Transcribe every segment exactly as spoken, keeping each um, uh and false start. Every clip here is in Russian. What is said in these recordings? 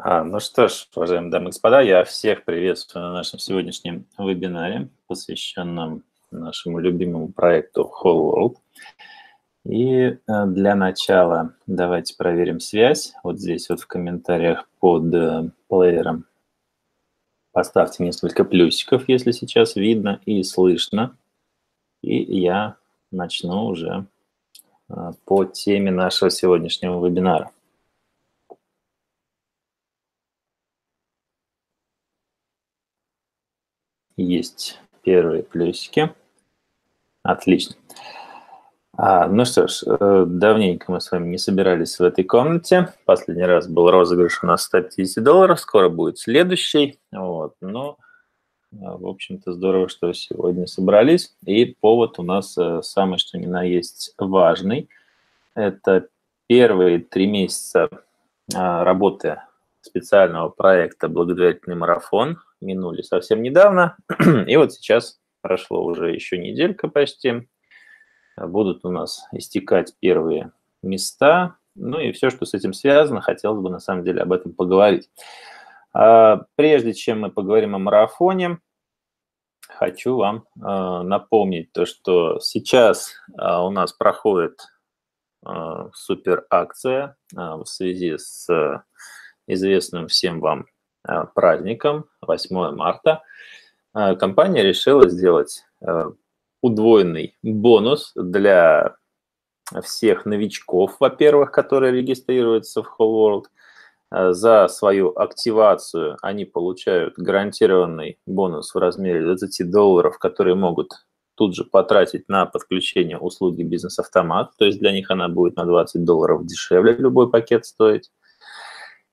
А, ну что ж, уважаемые дамы и господа, я всех приветствую на нашем сегодняшнем вебинаре, посвященном нашему любимому проекту Whole World. И для начала давайте проверим связь. Вот здесь вот в комментариях под плеером поставьте несколько плюсиков, если сейчас видно и слышно. И я начну уже по теме нашего сегодняшнего вебинара. Есть первые плюсики. Отлично. А, ну что ж, давненько мы с вами не собирались в этой комнате. Последний раз был розыгрыш у нас сто пятьдесят долларов, скоро будет следующий. Вот. Но, в общем-то, здорово, что сегодня собрались. И повод у нас самый, что ни на есть, важный. Это первые три месяца работы специального проекта «Благотворительный марафон» минули совсем недавно, и вот сейчас прошло уже еще неделька почти, будут у нас истекать первые места, ну и все, что с этим связано, хотелось бы на самом деле об этом поговорить. Прежде чем мы поговорим о марафоне, хочу вам напомнить то, что сейчас у нас проходит суперакция в связи с известным всем вам праздником восьмое марта, компания решила сделать удвоенный бонус для всех новичков, во-первых, которые регистрируются в Whole World. За свою активацию они получают гарантированный бонус в размере двадцати долларов, которые могут тут же потратить на подключение услуги «Бизнес-автомат». То есть для них она будет на двадцать долларов дешевле любой пакет стоить.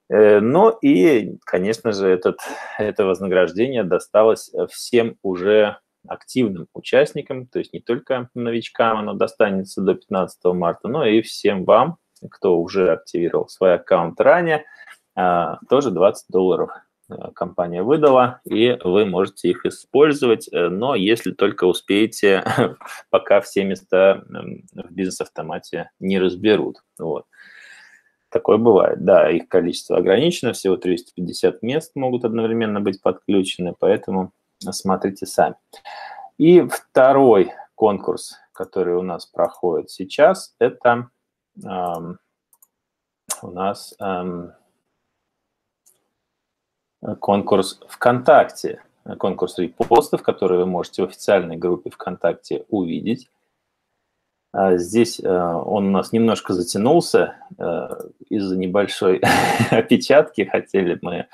Ну и, конечно же, этот, это вознаграждение досталось всем уже активным участникам, то есть не только новичкам оно достанется до пятнадцатого марта, но и всем вам, кто уже активировал свой аккаунт ранее, тоже двадцать долларов компания выдала, и вы можете их использовать, но если только успеете, пока все места в «Бизнес-автомате» не разберут. Вот. Такое бывает, да, их количество ограничено, всего триста пятьдесят мест могут одновременно быть подключены, поэтому смотрите сами. И второй конкурс, который у нас проходит сейчас, это эм, у нас эм, конкурс ВКонтакте, конкурс репостов, который вы можете в официальной группе ВКонтакте увидеть. Здесь он у нас немножко затянулся из-за небольшой опечатки. Хотели мы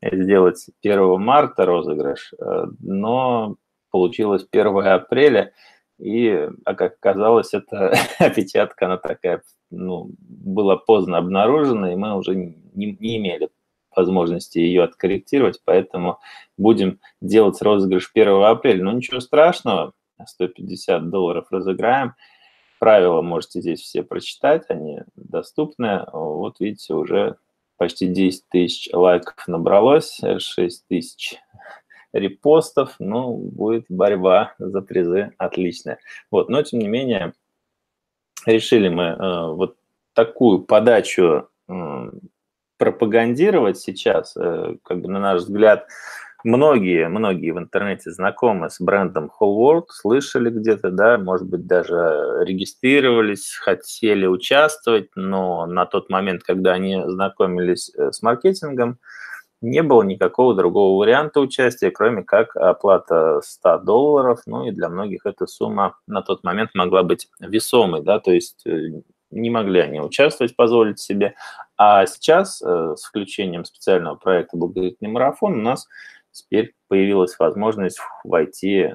сделать первого марта розыгрыш, но получилось первого апреля. И, как оказалось, эта опечатка, она такая, ну, была поздно обнаружена, и мы уже не, не имели возможности ее откорректировать. Поэтому будем делать розыгрыш первого апреля. Но ничего страшного, сто пятьдесят долларов разыграем. Правила можете здесь все прочитать, они доступны. Вот видите, уже почти десять тысяч лайков набралось, шесть тысяч репостов. Ну, будет борьба за призы отличная. Вот, но, тем не менее, решили мы э, вот такую подачу э, пропагандировать сейчас. Э, как бы, на наш взгляд, многие, многие в интернете знакомы с брендом Whole World, слышали где-то, да, может быть, даже регистрировались, хотели участвовать, но на тот момент, когда они знакомились с маркетингом, не было никакого другого варианта участия, кроме как оплата ста долларов, ну и для многих эта сумма на тот момент могла быть весомой, да, то есть не могли они участвовать, позволить себе. А сейчас с включением специального проекта «Благотворительный марафон» у нас теперь появилась возможность войти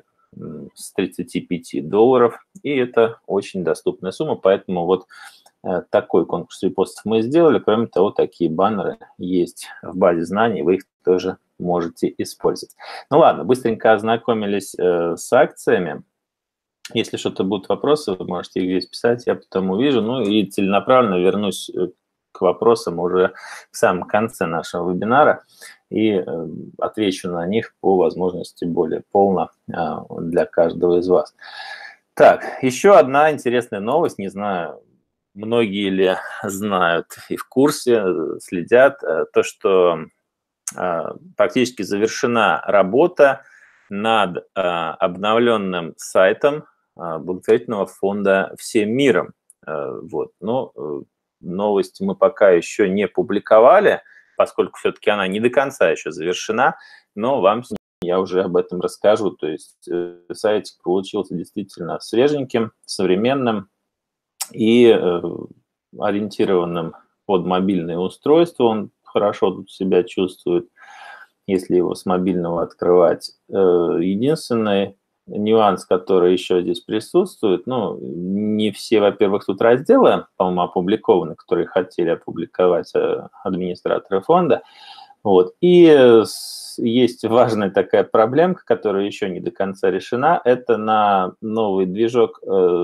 с тридцати пяти долларов, и это очень доступная сумма, поэтому вот такой конкурс репостов мы сделали. Кроме того, такие баннеры есть в базе знаний, вы их тоже можете использовать. Ну ладно, быстренько ознакомились с акциями. Если что-то будут вопросы, вы можете их здесь писать, я потом увижу. Ну и целенаправленно вернусь к вопросам уже в самом конце нашего вебинара и э, отвечу на них по возможности более полно э, для каждого из вас. Так, еще одна интересная новость, не знаю, многие ли знают и в курсе, следят, то, что практически завершена работа над обновленным сайтом благотворительного фонда «Всем миром». Вот. Но новость мы пока еще не публиковали, поскольку все-таки она не до конца еще завершена, но вам я уже об этом расскажу. То есть сайтик получился действительно свеженьким, современным и ориентированным под мобильное устройство. Он хорошо тут себя чувствует, если его с мобильного открывать. Единственный нюанс, который еще здесь присутствует, ну, не все, во-первых, тут разделы, по-моему, опубликованы, которые хотели опубликовать администраторы фонда. Вот. И есть важная такая проблемка, которая еще не до конца решена. Это на новый движок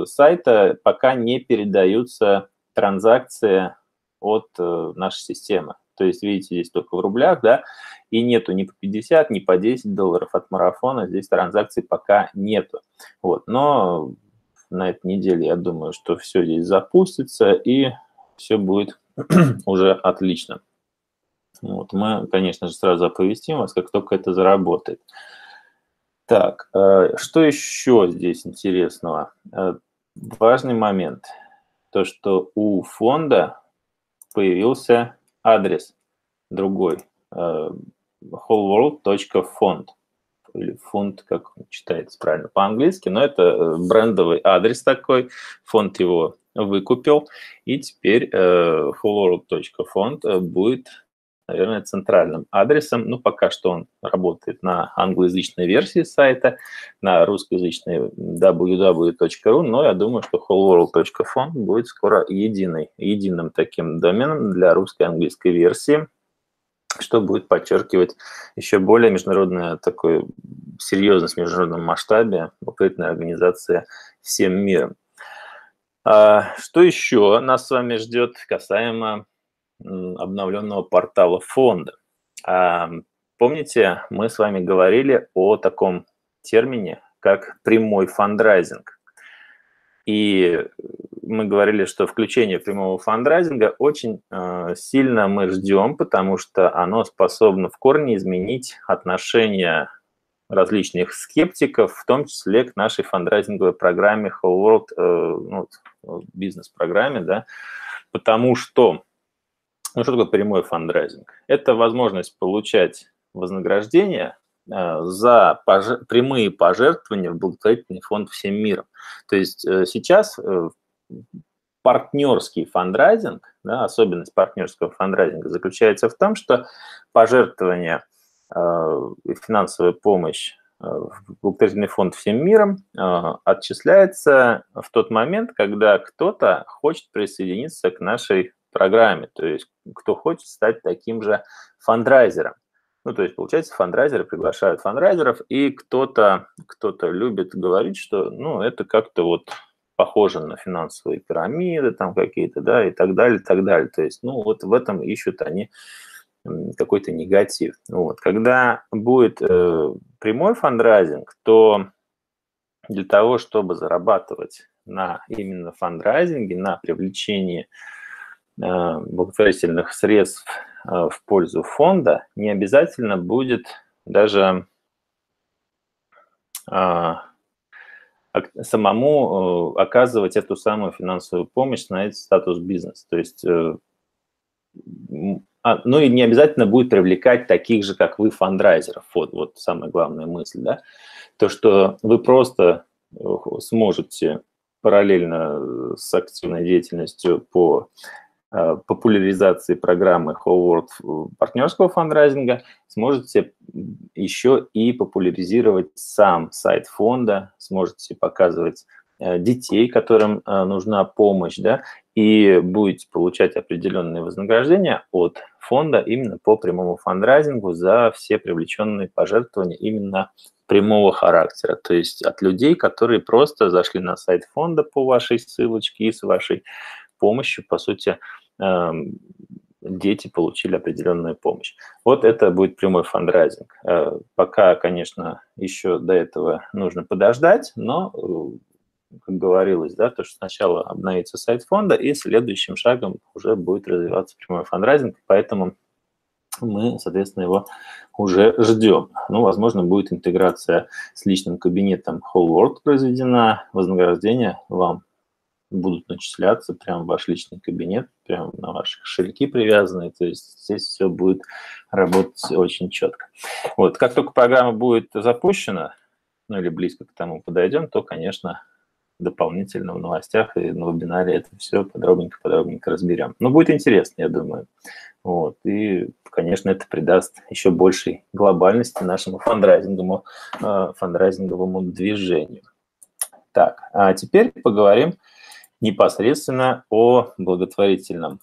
сайта пока не передаются транзакции от нашей системы. То есть, видите, здесь только в рублях, да, и нету ни по пятьдесят, ни по десять долларов от марафона, здесь транзакций пока нету. Вот, но на этой неделе, я думаю, что все здесь запустится, и все будет уже отлично. Вот, мы, конечно же, сразу оповестим вас, как только это заработает. Так, что еще здесь интересного? Важный момент, то, что у фонда появился адрес другой, whole world точка fund, или фонд, как он читается правильно по-английски, но это брендовый адрес такой, фонд его выкупил, и теперь whole world точка fund будет, наверное, центральным адресом, ну, пока что он работает на англоязычной версии сайта, на русскоязычной дабл ю дабл ю дабл ю точка ру, но я думаю, что whole world точка fund будет скоро единый, единым таким доменом для русской и английской версии, что будет подчеркивать еще более международную, такую серьезность в международном масштабе благотворительной организации «Всем миром». А что еще нас с вами ждет касаемо обновленного портала фонда? Помните, мы с вами говорили о таком термине, как прямой фандрайзинг. И мы говорили, что включение прямого фандрайзинга очень сильно мы ждем, потому что оно способно в корне изменить отношение различных скептиков, в том числе к нашей фандрайзинговой программе Whole World, ну, бизнес-программе, да, потому что ну, что такое прямой фандрайзинг? Это возможность получать вознаграждение за пожер... прямые пожертвования в благотворительный фонд «Всем миром». То есть сейчас партнерский фандрайзинг, да, особенность партнерского фандрайзинга заключается в том, что пожертвования и финансовая помощь в благотворительный фонд «Всем миром» отчисляется в тот момент, когда кто-то хочет присоединиться к нашей программе, то есть кто хочет стать таким же фандрайзером. Ну, то есть, получается, фандрайзеры приглашают фандрайзеров, и кто-то, кто-то любит говорить, что, ну, это как-то вот похоже на финансовые пирамиды там какие-то, да, и так далее, и так далее. То есть, ну, вот в этом ищут они какой-то негатив. Вот. Когда будет э, прямой фандрайзинг, то для того, чтобы зарабатывать на именно фандрайзинге, на привлечении благотворительных средств в пользу фонда, не обязательно будет даже самому оказывать эту самую финансовую помощь на этот статус бизнес. То есть, ну и не обязательно будет привлекать таких же, как вы, фандрайзеров. Вот, вот самая главная мысль, да? То, что вы просто сможете параллельно с активной деятельностью по популяризации программы Whole World партнерского фандрайзинга, сможете еще и популяризировать сам сайт фонда, сможете показывать детей, которым нужна помощь, да, и будете получать определенные вознаграждения от фонда именно по прямому фандрайзингу за все привлеченные пожертвования именно прямого характера, то есть от людей, которые просто зашли на сайт фонда по вашей ссылочке и с вашей помощью, по сути, дети получили определенную помощь. Вот это будет прямой фандрайзинг. Пока, конечно, еще до этого нужно подождать, но как говорилось, да, то, что сначала обновится сайт фонда, и следующим шагом уже будет развиваться прямой фандрайзинг, поэтому мы, соответственно, его уже ждем. Ну, возможно, будет интеграция с личным кабинетом Whole World произведена, вознаграждения вам будут начисляться прямо в ваш личный кабинет, прямо на ваши кошельки привязанные, то есть здесь все будет работать очень четко. Вот, как только программа будет запущена, ну или близко к тому подойдем, то, конечно, дополнительно в новостях и на вебинаре это все подробненько-подробненько разберем. Но будет интересно, я думаю. Вот. И, конечно, это придаст еще большей глобальности нашему фандрайзинговому, фандрайзинговому движению. Так, а теперь поговорим непосредственно о благотворительном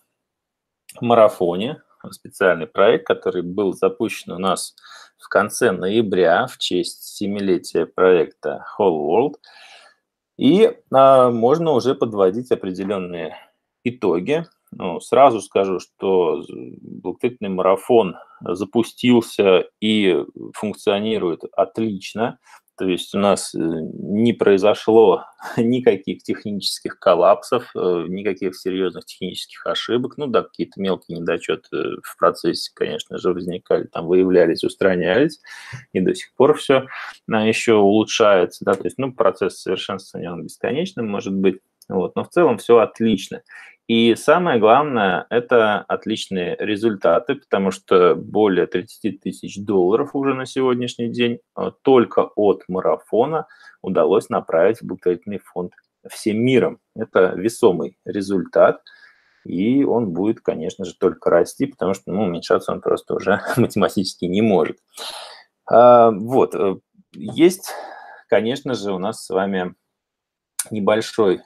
марафоне, специальный проект, который был запущен у нас в конце ноября в честь семилетия проекта Whole World. И а, можно уже подводить определенные итоги. Ну, сразу скажу, что благотворительный марафон запустился и функционирует отлично. То есть у нас не произошло никаких технических коллапсов, никаких серьезных технических ошибок. Ну да, какие-то мелкие недочеты в процессе, конечно же, возникали, там выявлялись, устранялись, и до сих пор все еще улучшается. Да? То есть, ну, процесс совершенствования он бесконечным может быть, вот, но в целом все отлично. И самое главное – это отличные результаты, потому что более тридцать тысяч долларов уже на сегодняшний день только от марафона удалось направить в благотворительный фонд «Всем миром». Это весомый результат, и он будет, конечно же, только расти, потому что, ну, уменьшаться он просто уже математически не может. Вот, есть, конечно же, у нас с вами небольшой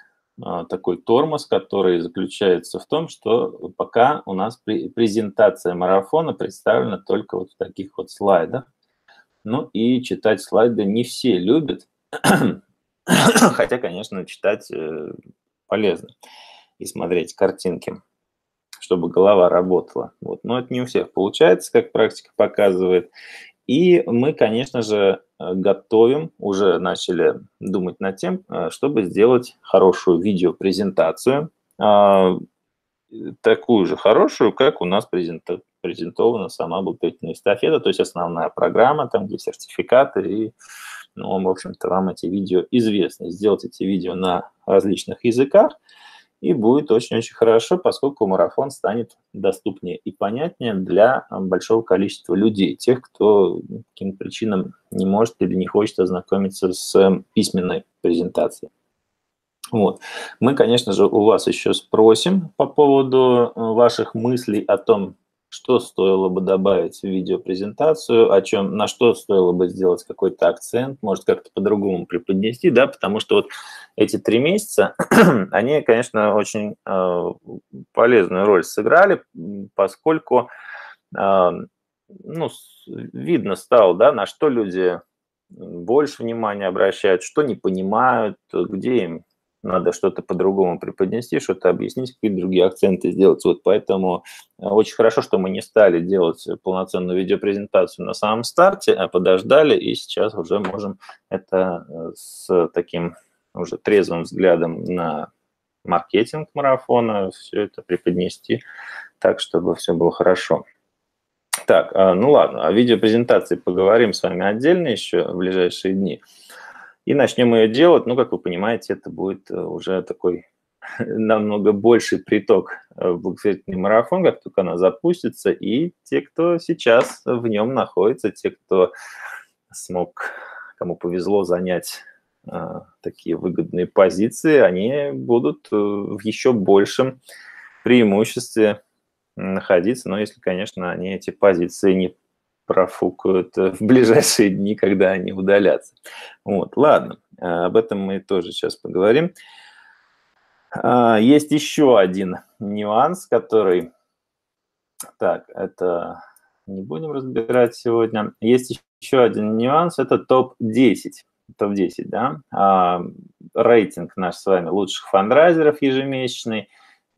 такой тормоз, который заключается в том, что пока у нас презентация марафона представлена только вот в таких вот слайдах. Ну и читать слайды не все любят, хотя, конечно, читать полезно и смотреть картинки, чтобы голова работала. Вот. Но это не у всех получается, как практика показывает. И мы, конечно же, готовим, уже начали думать над тем, чтобы сделать хорошую видеопрезентацию, такую же хорошую, как у нас презента- презентована сама благотворительная эстафета, то есть основная программа, там где сертификаты, и, ну, в общем-то, вам эти видео известны. Сделать эти видео на различных языках, и будет очень-очень хорошо, поскольку марафон станет доступнее и понятнее для большого количества людей, тех, кто по каким-то причинам не может или не хочет ознакомиться с письменной презентацией. Вот. Мы, конечно же, у вас еще спросим по поводу ваших мыслей о том, что стоило бы добавить в видеопрезентацию, о чем, на что стоило бы сделать какой-то акцент, может, как-то по-другому преподнести, да, потому что вот эти три месяца, они, конечно, очень э, полезную роль сыграли, поскольку, э, ну, видно стало, да, на что люди больше внимания обращают, что не понимают, где им надо что-то по-другому преподнести, что-то объяснить, какие-то другие акценты сделать. Вот поэтому очень хорошо, что мы не стали делать полноценную видеопрезентацию на самом старте, а подождали, и сейчас уже можем это с таким уже трезвым взглядом на маркетинг марафона все это преподнести так, чтобы все было хорошо. Так, ну ладно, о видеопрезентации поговорим с вами отдельно еще в ближайшие дни. И начнем ее делать, ну, как вы понимаете, это будет уже такой намного больший приток в благотворительный марафон, как только она запустится, и те, кто сейчас в нем находится, те, кто смог, кому повезло занять э, такие выгодные позиции, они будут в еще большем преимуществе находиться, но если, конечно, они эти позиции не профукают в ближайшие дни, когда они удалятся. Вот, ладно, об этом мы тоже сейчас поговорим. Есть еще один нюанс, который... Так, это не будем разбирать сегодня. Есть еще один нюанс, это топ десять. топ десять, да? Рейтинг наш с вами лучших фандрайзеров ежемесячный,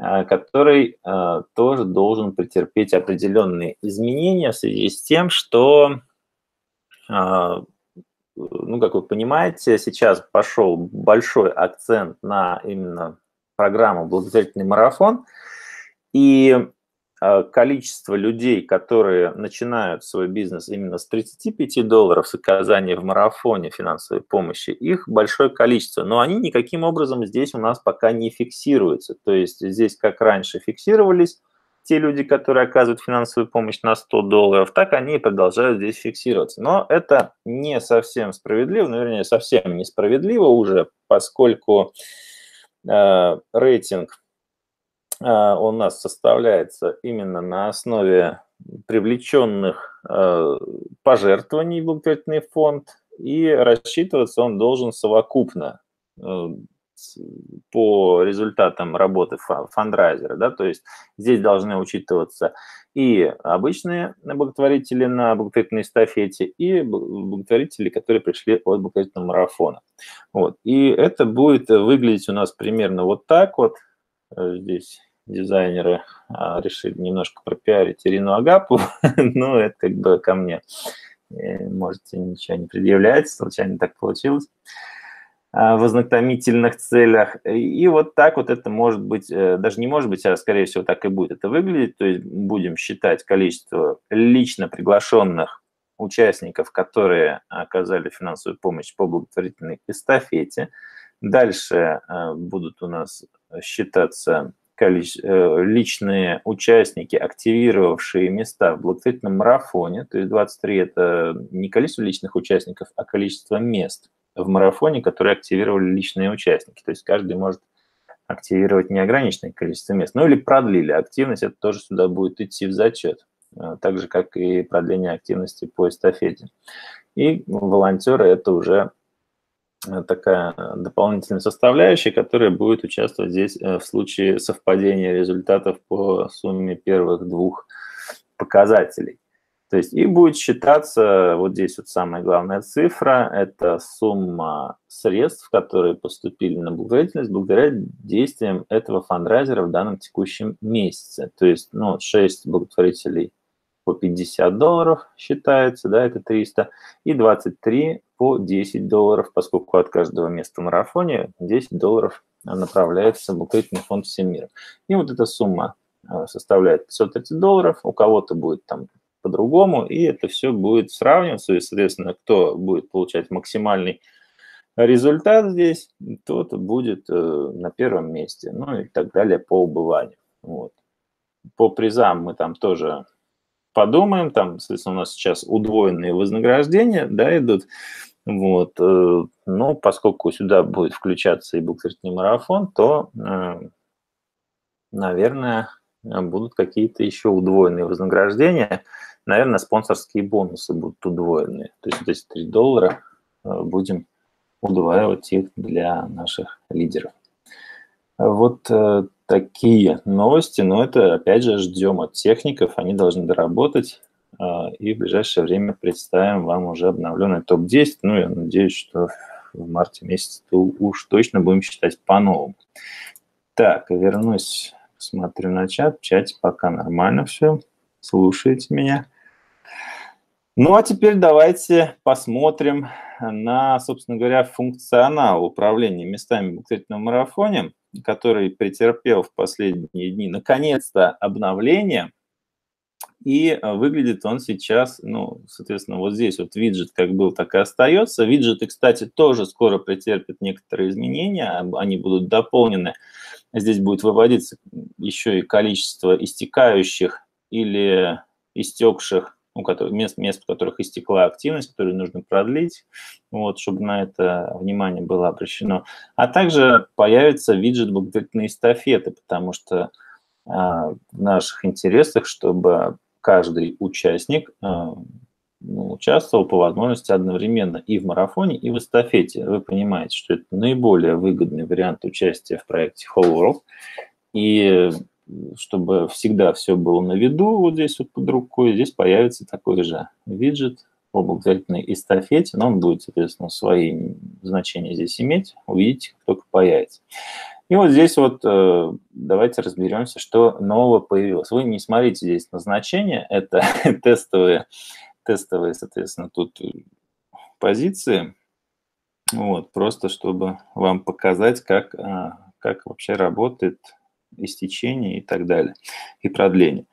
который э, тоже должен претерпеть определенные изменения в связи с тем, что э, ну, как вы понимаете, сейчас пошел большой акцент на именно программу «Благотворительный марафон», и количество людей, которые начинают свой бизнес именно с тридцати пяти долларов с оказания в марафоне финансовой помощи, их большое количество, но они никаким образом здесь у нас пока не фиксируются. То есть здесь, как раньше фиксировались те люди, которые оказывают финансовую помощь на сто долларов, так они и продолжают здесь фиксироваться. Но это не совсем справедливо, ну, вернее, совсем несправедливо уже, поскольку э, рейтинг у нас составляется именно на основе привлеченных пожертвований в благотворительный фонд, и рассчитываться он должен совокупно по результатам работы фандрайзера. Да? То есть здесь должны учитываться и обычные благотворители на благотворительной эстафете, и благотворители, которые пришли от благотворительного марафона. Вот. И это будет выглядеть у нас примерно вот так вот. Здесь дизайнеры решили немножко пропиарить Ирину Агапову, но это как бы ко мне. Можете ничего не предъявлять, случайно так получилось, в ознакомительных целях. И вот так вот это может быть, даже не может быть, а скорее всего так и будет это выглядеть. То есть будем считать количество лично приглашенных участников, которые оказали финансовую помощь по благотворительной эстафете. Дальше будут у нас считаться личные участники, активировавшие места в благотворительном марафоне. То есть двадцать три – это не количество личных участников, а количество мест в марафоне, которые активировали личные участники. То есть каждый может активировать неограниченное количество мест. Ну или продлили активность, это тоже сюда будет идти в зачет. Так же, как и продление активности по эстафете. И волонтеры – это уже такая дополнительная составляющая, которая будет участвовать здесь в случае совпадения результатов по сумме первых двух показателей. То есть и будет считаться, вот здесь вот самая главная цифра, это сумма средств, которые поступили на благотворительность благодаря действиям этого фандрайзера в данном текущем месяце. То есть ну, шесть благотворителей по пятьдесят долларов считается, да, это триста, и двадцать три по десять долларов, поскольку от каждого места в марафоне десять долларов направляется в благотворительный фонд «Всем миром». И вот эта сумма составляет пятьсот тридцать долларов, у кого-то будет там по-другому, и это все будет сравниваться, и, соответственно, кто будет получать максимальный результат здесь, тот будет на первом месте, ну и так далее по убыванию. Вот. По призам мы там тоже подумаем, там, соответственно, у нас сейчас удвоенные вознаграждения, да, идут, вот, но поскольку сюда будет включаться и благотворительный марафон, то, наверное, будут какие-то еще удвоенные вознаграждения, наверное, спонсорские бонусы будут удвоенные, то есть эти три доллара будем удваивать их для наших лидеров. Вот такие новости, но это, опять же, ждем от техников, они должны доработать, и в ближайшее время представим вам уже обновленный топ десять, ну, я надеюсь, что в марте месяце уж точно будем считать по-новому. Так, вернусь, смотрю на чат, в чате пока нормально все, слушаете меня. Ну, а теперь давайте посмотрим на, собственно говоря, функционал управления местами в благотворительном марафоне, который претерпел в последние дни, наконец-то, обновление. И выглядит он сейчас, ну, соответственно, вот здесь вот виджет как был, так и остается. Виджеты, кстати, тоже скоро претерпят некоторые изменения, они будут дополнены. Здесь будет выводиться еще и количество истекающих или истекших, у которых, мест, мест, в которых истекла активность, которые нужно продлить, вот, чтобы на это внимание было обращено. А также появится виджет благотворительной эстафеты, потому что э, в наших интересах, чтобы каждый участник э, участвовал по возможности одновременно и в марафоне, и в эстафете. Вы понимаете, что это наиболее выгодный вариант участия в проекте Whole World. И чтобы всегда все было на виду, вот здесь вот под рукой, здесь появится такой же виджет по благотворительной эстафете, но он будет, соответственно, свои значения здесь иметь, увидите, как только появится. И вот здесь вот э, давайте разберемся, что нового появилось. Вы не смотрите здесь на значения, это тестовые, тестовые, соответственно, тут позиции, вот, просто чтобы вам показать, как, как вообще работает истечение и так далее, и продление.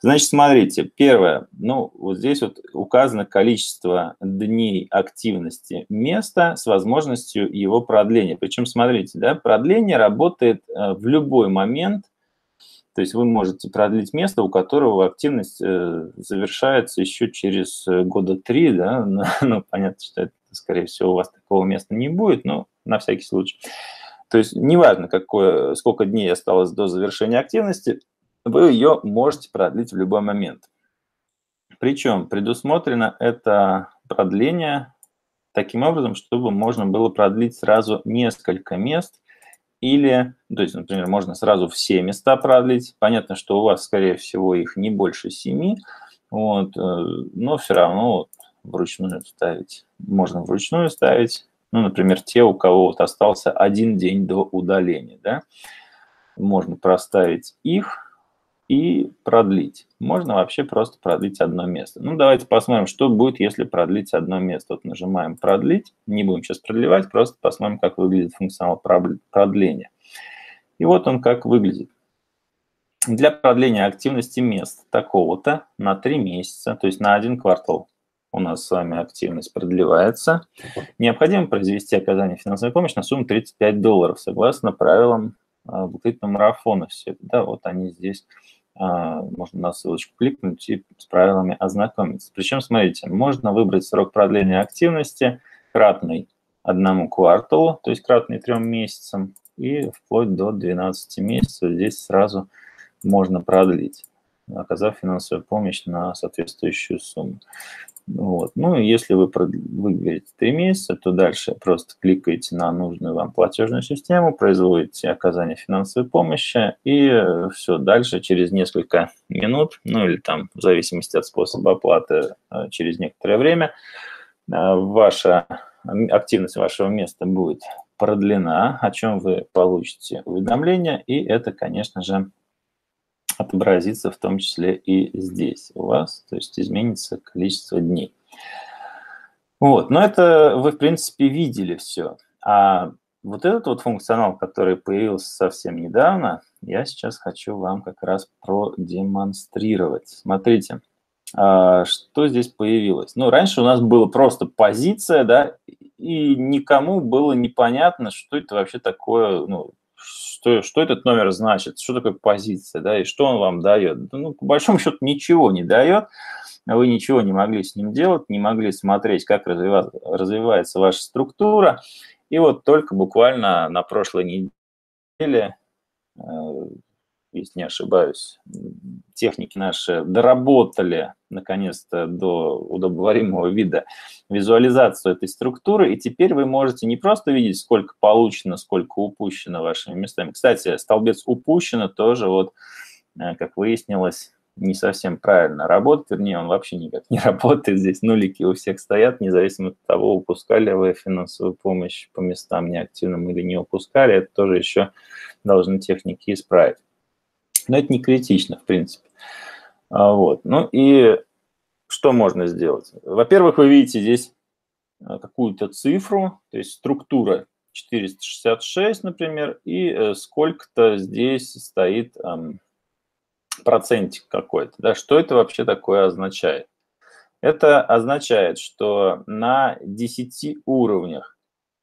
Значит, смотрите, первое, ну, вот здесь вот указано количество дней активности места с возможностью его продления. Причем, смотрите, да, продление работает в любой момент, то есть вы можете продлить место, у которого активность завершается еще через года три, да, ну, понятно, что это, скорее всего, у вас такого места не будет, но на всякий случай. То есть неважно, какое, сколько дней осталось до завершения активности, вы ее можете продлить в любой момент. Причем предусмотрено это продление таким образом, чтобы можно было продлить сразу несколько мест или, то есть, например, можно сразу все места продлить. Понятно, что у вас, скорее всего, их не больше семи, вот, но все равно вот, вручную ставить. Можно вручную ставить. Ну, например, те, у кого вот остался один день до удаления, да, можно проставить их и продлить. Можно вообще просто продлить одно место. Ну, давайте посмотрим, что будет, если продлить одно место. Вот нажимаем «Продлить». Не будем сейчас продлевать, просто посмотрим, как выглядит функционал продления. И вот он как выглядит. Для продления активности мест такого-то на три месяца, то есть на один квартал, у нас с вами активность продлевается. Необходимо произвести оказание финансовой помощи на сумму тридцать пять долларов, согласно правилам благотворительного марафона. Все, да, вот они здесь, можно на ссылочку кликнуть и с правилами ознакомиться. Причем, смотрите, можно выбрать срок продления активности кратный одному кварталу, то есть кратный трем месяцам, и вплоть до двенадцати месяцев здесь сразу можно продлить, оказав финансовую помощь на соответствующую сумму. Вот. Ну, и если вы выберете три месяца, то дальше просто кликаете на нужную вам платежную систему, производите оказание финансовой помощи, и все, дальше через несколько минут, ну или там в зависимости от способа оплаты, через некоторое время ваша активность вашего места будет продлена, о чем вы получите уведомление, и это, конечно же, отобразится в том числе и здесь у вас, то есть изменится количество дней. Вот, но это вы, в принципе, видели все. А вот этот вот функционал, который появился совсем недавно, я сейчас хочу вам как раз продемонстрировать. Смотрите, что здесь появилось. Ну, раньше у нас была просто позиция, да, и никому было непонятно, что это вообще такое, ну, Что, что этот номер значит, что такое позиция, да, и что он вам дает. Ну, по большому счету, ничего не дает, вы ничего не могли с ним делать, не могли смотреть, как развива, развивается ваша структура. И вот только буквально на прошлой неделе, если не ошибаюсь, техники наши доработали наконец-то до удобоваримого вида визуализацию этой структуры, и теперь вы можете не просто видеть, сколько получено, сколько упущено вашими местами. Кстати, столбец «упущено» тоже, вот, как выяснилось, не совсем правильно работает, вернее, он вообще никак не работает, здесь нулики у всех стоят, независимо от того, упускали вы финансовую помощь по местам неактивным или не упускали, это тоже еще должны техники исправить. Но это не критично, в принципе. Вот. Ну и что можно сделать? Во-первых, вы видите здесь какую-то цифру, то есть структура четыреста шестьдесят шесть, например, и сколько-то здесь стоит процентик какой-то. Да? Что это вообще такое означает? Это означает, что на десяти уровнях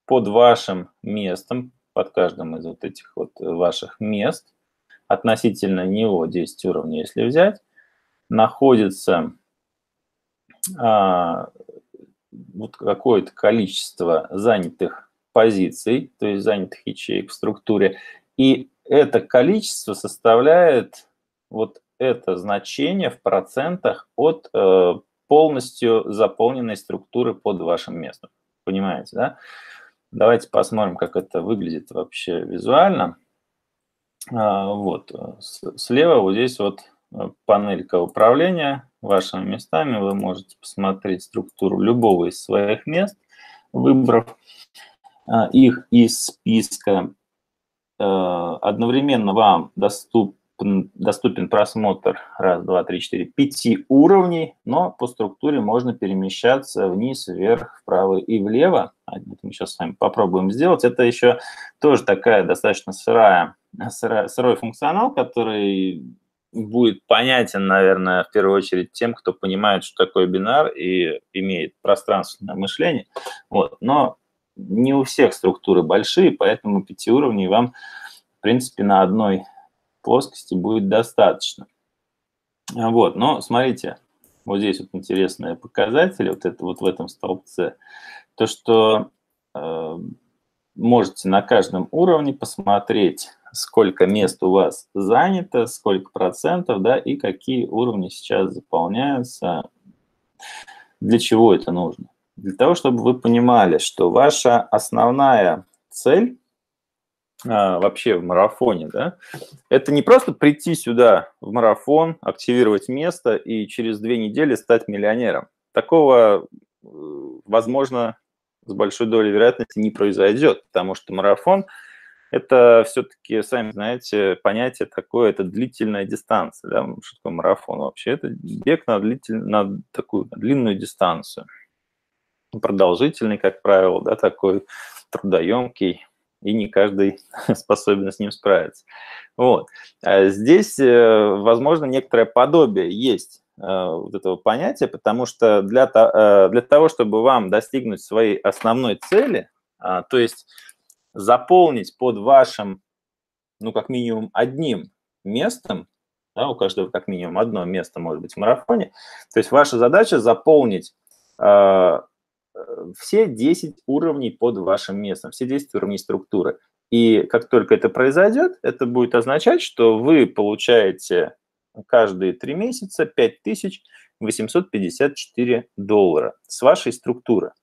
под вашим местом, под каждым из вот этих вот ваших мест, относительно него десять уровней, если взять, находится а, вот какое-то количество занятых позиций, то есть занятых ячеек в структуре, и это количество составляет вот это значение в процентах от э, полностью заполненной структуры под вашим местом. Понимаете, да? Давайте посмотрим, как это выглядит вообще визуально. Вот, слева вот здесь вот панелька управления вашими местами. Вы можете посмотреть структуру любого из своих мест, выбрав их из списка. Одновременно вам доступ, доступен просмотр раз, два, три, четыре, пяти уровней, но по структуре можно перемещаться вниз, вверх, вправо и влево. Это мы сейчас с вами попробуем сделать. Это еще тоже такая достаточно сырая, сырая, сырой функционал, который будет понятен, наверное, в первую очередь тем, кто понимает, что такое бинар и имеет пространственное мышление. Вот. Но не у всех структуры большие, поэтому пяти уровней вам, в принципе, на одной плоскости будет достаточно. Вот, но смотрите, вот здесь вот интересные показатели, вот это вот в этом столбце, то, что э, можете на каждом уровне посмотреть, сколько мест у вас занято, сколько процентов, да, и какие уровни сейчас заполняются, для чего это нужно. Для того, чтобы вы понимали, что ваша основная цель вообще в марафоне, да, это не просто прийти сюда в марафон, активировать место и через две недели стать миллионером. Такого, возможно, с большой долей вероятности не произойдет, потому что марафон – это все-таки, сами знаете, понятие такое, это длительная дистанция, да, что такое марафон вообще, это бег на, длитель, на такую на длинную дистанцию, продолжительный, как правило, да, такой трудоемкий, и не каждый способен с ним справиться. Вот. Здесь, возможно, некоторое подобие есть вот этого понятия, потому что для, для того, чтобы вам достигнуть своей основной цели, то есть заполнить под вашим, ну, как минимум, одним местом, да, у каждого как минимум одно место может быть в марафоне, то есть ваша задача заполнить все десять уровней под вашим местом, все десять уровней структуры. И как только это произойдет, это будет означать, что вы получаете каждые три месяца пять тысяч восемьсот пятьдесят четыре доллара с вашей структуры.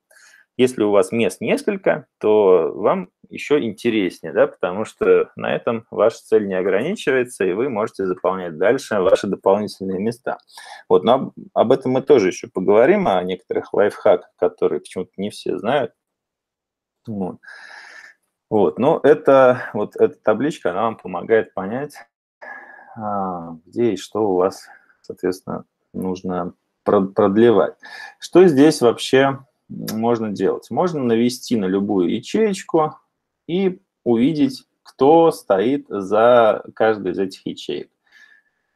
Если у вас мест несколько, то вам еще интереснее, да, потому что на этом ваша цель не ограничивается, и вы можете заполнять дальше ваши дополнительные места. Вот, но об этом мы тоже еще поговорим, о некоторых лайфхаках, которые почему-то не все знают. Вот, вот но это, вот эта табличка, она вам помогает понять, где и что у вас, соответственно, нужно продлевать. Что здесь вообще можно делать? Можно навести на любую ячеечку и увидеть, кто стоит за каждой из этих ячеек.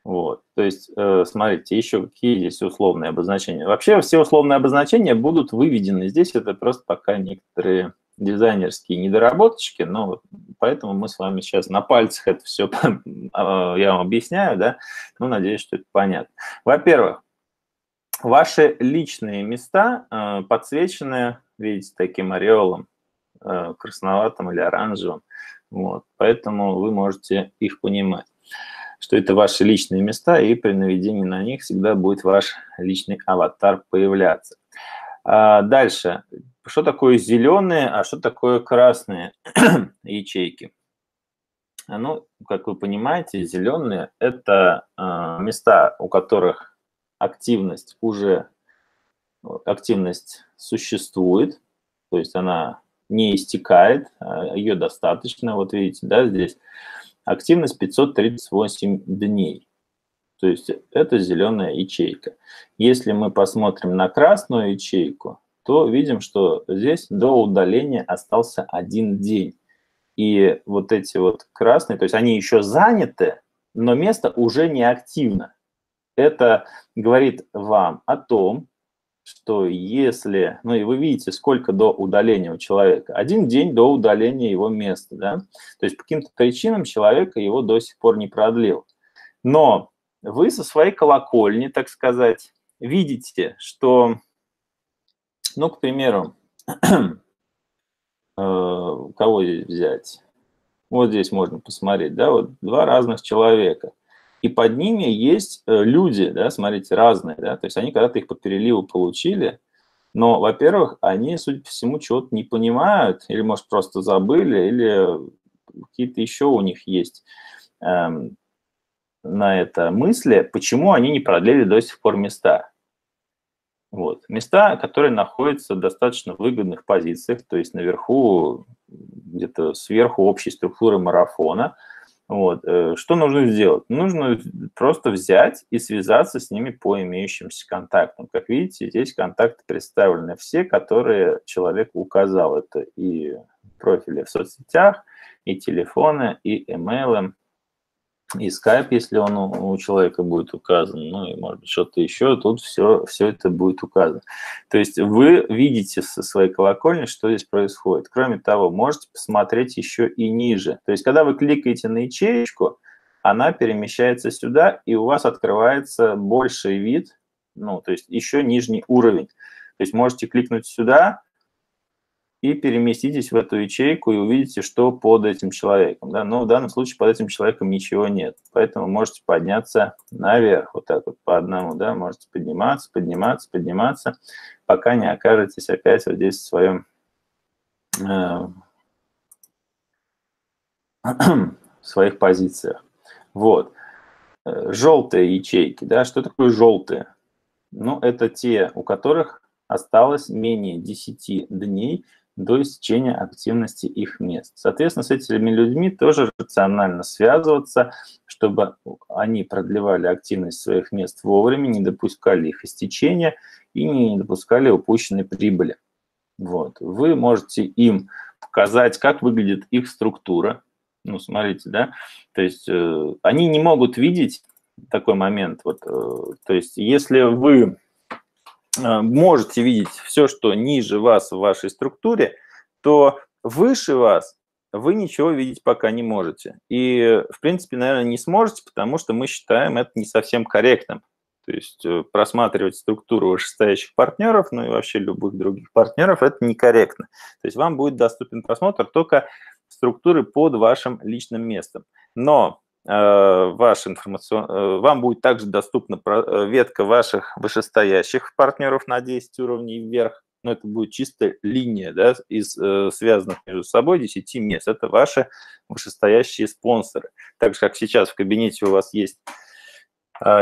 Вот. То есть, смотрите, еще какие здесь условные обозначения. Вообще все условные обозначения будут выведены здесь, это просто пока некоторые дизайнерские недоработочки, но поэтому мы с вами сейчас на пальцах это все я вам объясняю, да, но надеюсь, что это понятно. Во-первых, ваши личные места э, подсвечены, видите, таким ореолом, э, красноватым или оранжевым. Вот, поэтому вы можете их понимать, что это ваши личные места, и при наведении на них всегда будет ваш личный аватар появляться. А дальше, что такое зеленые, а что такое красные ячейки? Ну, как вы понимаете, зеленые – это э, места, у которых активность уже, активность существует, то есть она не истекает, ее достаточно. Вот видите, да, здесь активность пятьсот тридцать восемь дней, то есть это зеленая ячейка. Если мы посмотрим на красную ячейку, то видим, что здесь до удаления остался один день. И вот эти вот красные, то есть они еще заняты, но место уже не активно. Это говорит вам о том, что если, ну и вы видите, сколько до удаления у человека, один день до удаления его места, да, то есть по каким-то причинам человека его до сих пор не продлил. Но вы со своей колокольни, так сказать, видите, что, ну, к примеру, кого здесь взять? Вот здесь можно посмотреть, да, вот два разных человека. И под ними есть люди, да, смотрите, разные, да, то есть они когда-то их по переливу получили, но, во-первых, они, судя по всему, чего-то не понимают, или, может, просто забыли, или какие-то еще у них есть эм, на это мысли, почему они не продлили до сих пор места. Вот. Места, которые находятся в достаточно выгодных позициях, то есть наверху, где-то сверху общей структуры марафона. Вот. Что нужно сделать? Нужно просто взять и связаться с ними по имеющимся контактам. Как видите, здесь контакты представлены все, которые человек указал. Это и профили в соцсетях, и телефоны, и имейлы, и скайп, если он у человека будет указан, ну и, может быть, что-то еще, тут все, все это будет указано. То есть вы видите со своей колокольни, что здесь происходит. Кроме того, можете посмотреть еще и ниже. То есть когда вы кликаете на ячеечку, она перемещается сюда, и у вас открывается больший вид, ну, то есть еще нижний уровень. То есть можете кликнуть сюда, и переместитесь в эту ячейку и увидите, что под этим человеком. Да? Но в данном случае под этим человеком ничего нет. Поэтому можете подняться наверх, вот так вот по одному. Да? Можете подниматься, подниматься, подниматься, пока не окажетесь опять вот здесь в своем, э, в своих позициях. Вот. Желтые ячейки. Да? Что такое желтые? Ну, это те, у которых осталось менее десяти дней, до истечения активности их мест. Соответственно, с этими людьми тоже рационально связываться, чтобы они продлевали активность своих мест вовремя, не допускали их истечения и не допускали упущенной прибыли. Вот. Вы можете им показать, как выглядит их структура. Ну, смотрите, да? То есть э, они не могут видеть такой момент. Вот, э, то есть если вы можете видеть все, что ниже вас в вашей структуре, то выше вас вы ничего видеть пока не можете. И, в принципе, наверное, не сможете, потому что мы считаем это не совсем корректным. То есть просматривать структуру вышестоящих партнеров, ну и вообще любых других партнеров, это некорректно. То есть вам будет доступен просмотр только структуры под вашим личным местом. Но ваш информацион... вам будет также доступна ветка ваших вышестоящих партнеров на десять уровней вверх. Но это будет чисто линия, да, из связанных между собой десяти мест. Это ваши вышестоящие спонсоры. Так же, как сейчас в кабинете у вас есть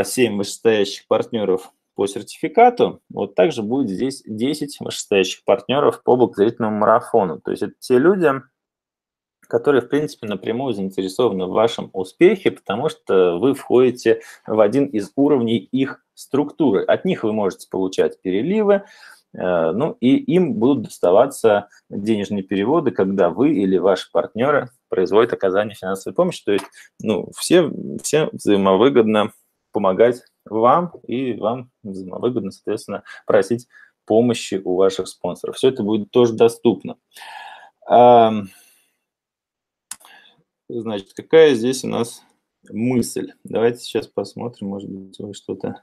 семь вышестоящих партнеров по сертификату, вот также будет здесь десять вышестоящих партнеров по благотворительному марафону. То есть это те люди, которые, в принципе, напрямую заинтересованы в вашем успехе, потому что вы входите в один из уровней их структуры. От них вы можете получать переливы, ну и им будут доставаться денежные переводы, когда вы или ваши партнеры производят оказание финансовой помощи. То есть ну, все, все взаимовыгодно помогать вам, и вам взаимовыгодно, соответственно, просить помощи у ваших спонсоров. Все это будет тоже доступно. Значит, какая здесь у нас мысль? Давайте сейчас посмотрим, может быть, вы что-то...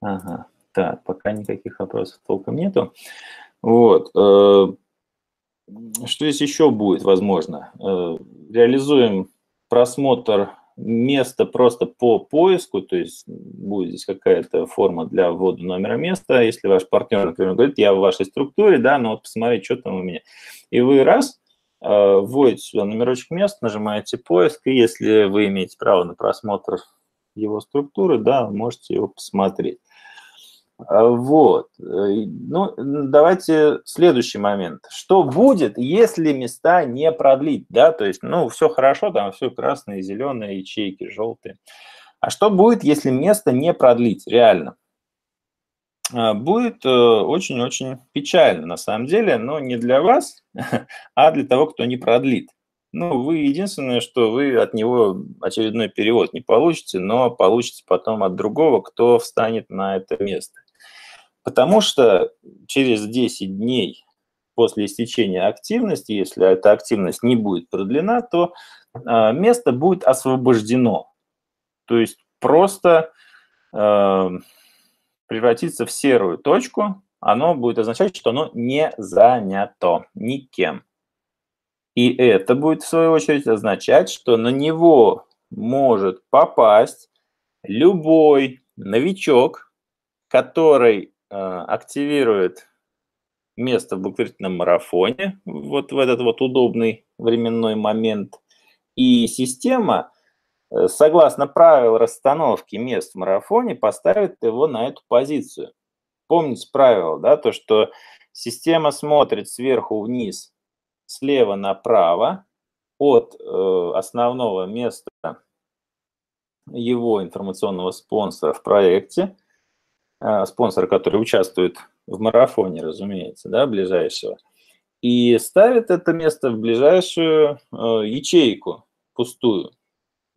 Ага, так, пока никаких вопросов толком нету. Вот. Что здесь еще будет, возможно? Реализуем просмотр места просто по поиску, то есть будет здесь какая-то форма для ввода номера места. Если ваш партнер, например, говорит, я в вашей структуре, да, но вот посмотрите, что там у меня. И вы раз... вводите сюда номерочек мест, нажимаете поиск, и если вы имеете право на просмотр его структуры, да, можете его посмотреть. Вот. Ну, давайте следующий момент. Что будет, если места не продлить? Да, то есть, ну, все хорошо, там все красные, зеленые, ячейки, желтые. А что будет, если место не продлить, реально? Будет очень-очень печально, на самом деле, но не для вас, а для того, кто не продлит. Ну, вы единственное, что вы от него очередной перевод не получите, но получите потом от другого, кто встанет на это место. Потому что через десять дней после истечения активности, если эта активность не будет продлена, то место будет освобождено. То есть просто... превратится в серую точку, оно будет означать, что оно не занято никем. И это будет, в свою очередь, означать, что на него может попасть любой новичок, который э, активирует место в благотворительном марафоне, вот в этот вот удобный временной момент, и система... согласно правилам расстановки мест в марафоне, поставит его на эту позицию. Помните правило, да, то, что система смотрит сверху вниз, слева направо, от э, основного места его информационного спонсора в проекте, э, спонсора, который участвует в марафоне, разумеется, да, ближайшего, и ставит это место в ближайшую э, ячейку, пустую.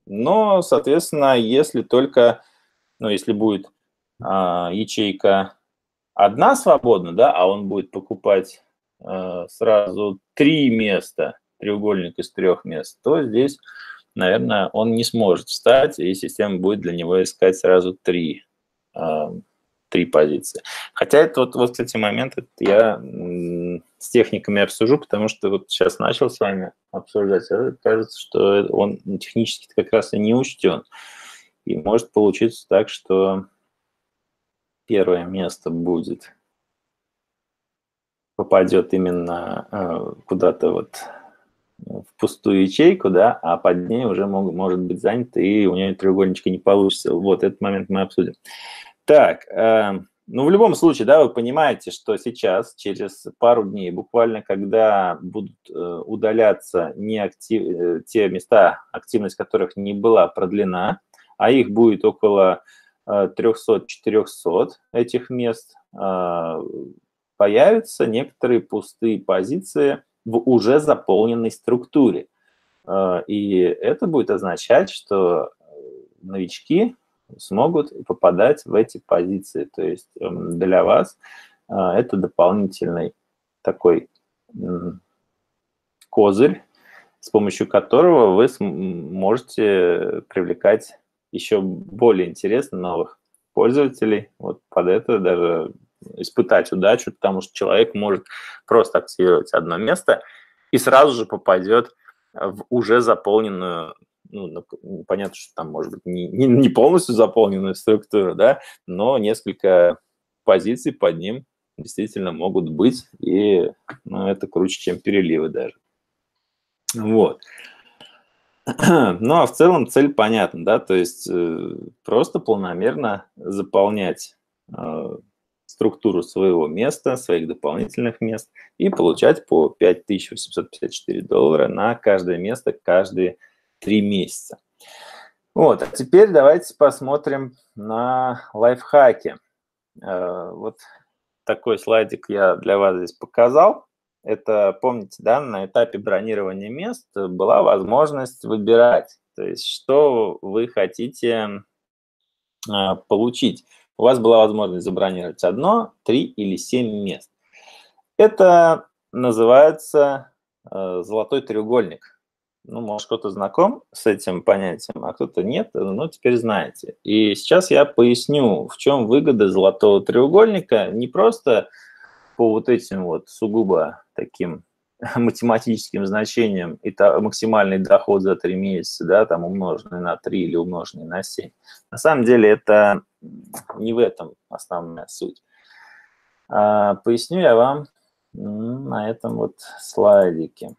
Но, соответственно, если только, ну, если будет э, ячейка одна свободна, да, а он будет покупать э, сразу три места, треугольник из трех мест, то здесь, наверное, он не сможет встать, и система будет для него искать сразу три, э, три позиции. Хотя это вот, вот кстати, момент я с техниками обсужу, потому что вот сейчас начал с вами обсуждать, а кажется, что он технически как раз и не учтен. И может получиться так, что первое место будет, попадет именно э, куда-то вот в пустую ячейку, да, а под ней уже мог, может быть занято, и у нее треугольничка не получится. Вот этот момент мы обсудим. Так, э, ну в любом случае, да, вы понимаете, что сейчас, через пару дней, буквально когда будут э, удаляться не актив, э, те места, активность которых не была продлена, а их будет около э, трёхсот-четырёхсот этих мест, э, появятся некоторые пустые позиции в уже заполненной структуре. И это будет означать, что новички смогут попадать в эти позиции. То есть для вас это дополнительный такой козырь, с помощью которого вы можете привлекать еще более интересных новых пользователей. Вот под это даже испытать удачу, потому что человек может просто активировать одно место и сразу же попадет в уже заполненную, ну, понятно, что там может быть не, не полностью заполненную структуру, да, но несколько позиций под ним действительно могут быть, и ну, это круче, чем переливы даже. Вот. Ну, а в целом цель понятна, да, то есть просто планомерно заполнять структуру своего места, своих дополнительных мест и получать по пять тысяч восемьсот пятьдесят четыре доллара на каждое место каждые три месяца. Вот, а теперь давайте посмотрим на лайфхаки. Вот такой слайдик я для вас здесь показал. Это, помните, да, на этапе бронирования мест была возможность выбирать, то есть что вы хотите получить. У вас была возможность забронировать одно, три или семь мест. Это называется э, золотой треугольник. Ну, может, кто-то знаком с этим понятием, а кто-то нет, но теперь знаете. И сейчас я поясню, в чем выгода золотого треугольника. Не просто по вот этим вот сугубо таким математическим значением и максимальный доход за три месяца, да, там умноженный на три или умноженный на семь. На самом деле это не в этом основная суть. А, поясню я вам на этом вот слайдике.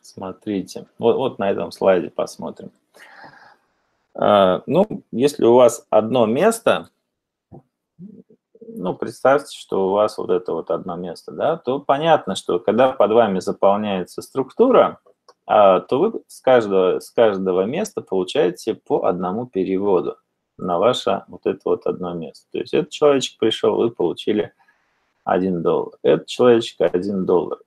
Смотрите, вот, вот на этом слайде посмотрим. А, ну, если у вас одно место, ну, представьте, что у вас вот это вот одно место, да, то понятно, что когда под вами заполняется структура, то вы с каждого, с каждого места получаете по одному переводу на ваше вот это вот одно место. То есть этот человечек пришел, вы получили один доллар. Этот человечек один доллар.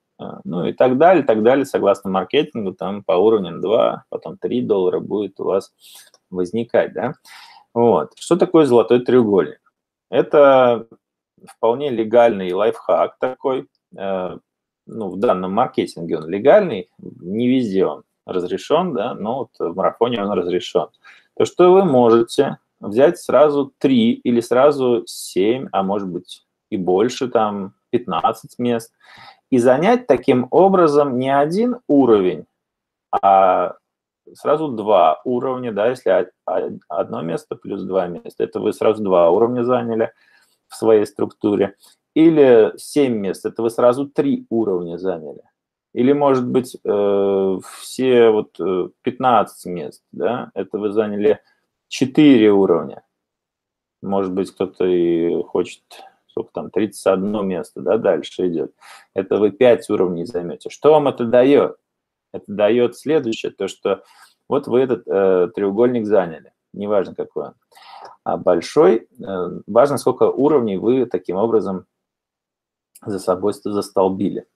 Ну и так далее, так далее, согласно маркетингу, там по уровням два, потом три доллара будет у вас возникать, да. Вот. Что такое золотой треугольник? Это вполне легальный лайфхак такой. Ну, в данном маркетинге он легальный, не везде он разрешен, да, но вот в марафоне он разрешен. То, что вы можете взять сразу три или сразу семь, а может быть и больше, там пятнадцать мест, и занять таким образом не один уровень, а сразу два уровня, да, если одно место плюс два места, это вы сразу два уровня заняли в своей структуре. Или семь мест, это вы сразу три уровня заняли. Или, может быть, э, все вот э, пятнадцать мест, да, это вы заняли четыре уровня. Может быть, кто-то и хочет сколько там, тридцать одно место, да, дальше идет. Это вы пять уровней займете. Что вам это дает? Это дает следующее, то, что вот вы этот э, треугольник заняли, неважно какой он. А большой, э, важно, сколько уровней вы таким образом за собой застолбили.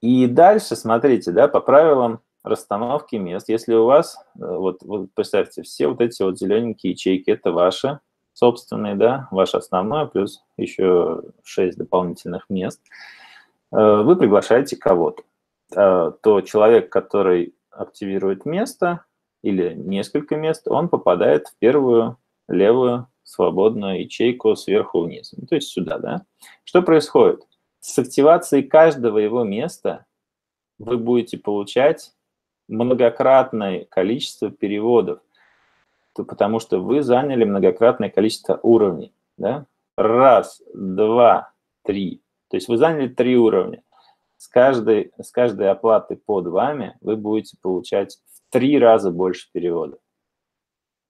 И дальше, смотрите, да, по правилам расстановки мест, если у вас, э, вот, вот представьте, все вот эти вот зелененькие ячейки, это ваши собственные, да, ваше основное, плюс еще шесть дополнительных мест, э, вы приглашаете кого-то. То человек, который активирует место или несколько мест, он попадает в первую левую свободную ячейку сверху вниз, ну, то есть сюда, да. Что происходит? С активацией каждого его места вы будете получать многократное количество переводов, потому что вы заняли многократное количество уровней, да? Раз, два, три. То есть вы заняли три уровня. С каждой, с каждой оплаты под вами вы будете получать в три раза больше переводов.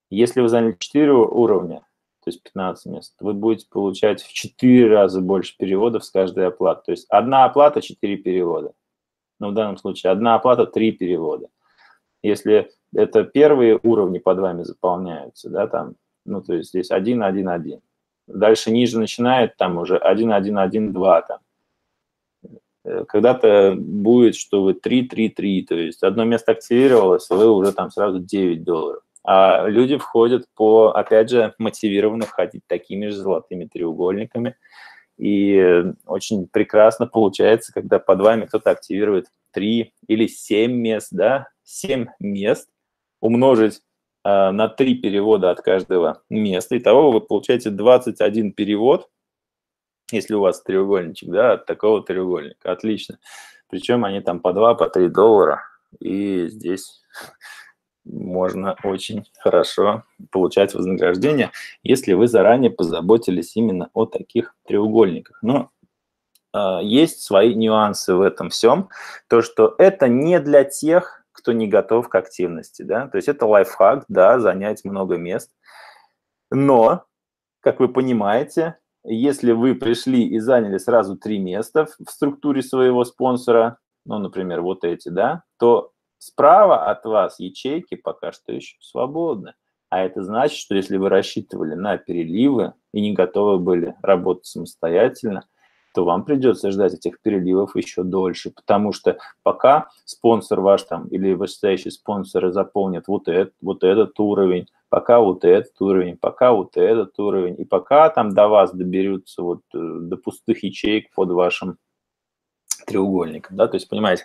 Если вы заняли четыре уровня, то есть пятнадцать мест, вы будете получать в четыре раза больше переводов с каждой оплаты. То есть одна оплата – четыре перевода. Но в данном случае одна оплата – три перевода. Если это первые уровни под вами заполняются, да, там, ну, то есть здесь один, один, один. Дальше ниже начинает там уже один, один, один, два, там. Когда-то будет, что вы три, три, три, то есть одно место активировалось, вы уже там сразу девять долларов. А люди входят по, опять же, мотивированно входить такими же золотыми треугольниками. И очень прекрасно получается, когда под вами кто-то активирует три или семь мест, да, семь мест умножить э, на три перевода от каждого места. Итого вы получаете двадцать один перевод. Если у вас треугольничек, да, от такого треугольника, отлично. Причем они там по два, по три доллара, и здесь можно очень хорошо получать вознаграждение, если вы заранее позаботились именно о таких треугольниках. Но э, есть свои нюансы в этом всем, то, что это не для тех, кто не готов к активности, да, то есть это лайфхак, да, занять много мест, но, как вы понимаете, если вы пришли и заняли сразу три места в структуре своего спонсора, ну, например, вот эти, да, то справа от вас ячейки пока что еще свободны. А это значит, что если вы рассчитывали на переливы и не готовы были работать самостоятельно, то вам придется ждать этих переливов еще дольше, потому что пока спонсор ваш там или вышестоящие спонсоры заполнят вот этот, вот этот уровень, пока вот этот уровень, пока вот этот уровень, и пока там до вас доберутся вот до пустых ячеек под вашим треугольником, да, то есть, понимаете,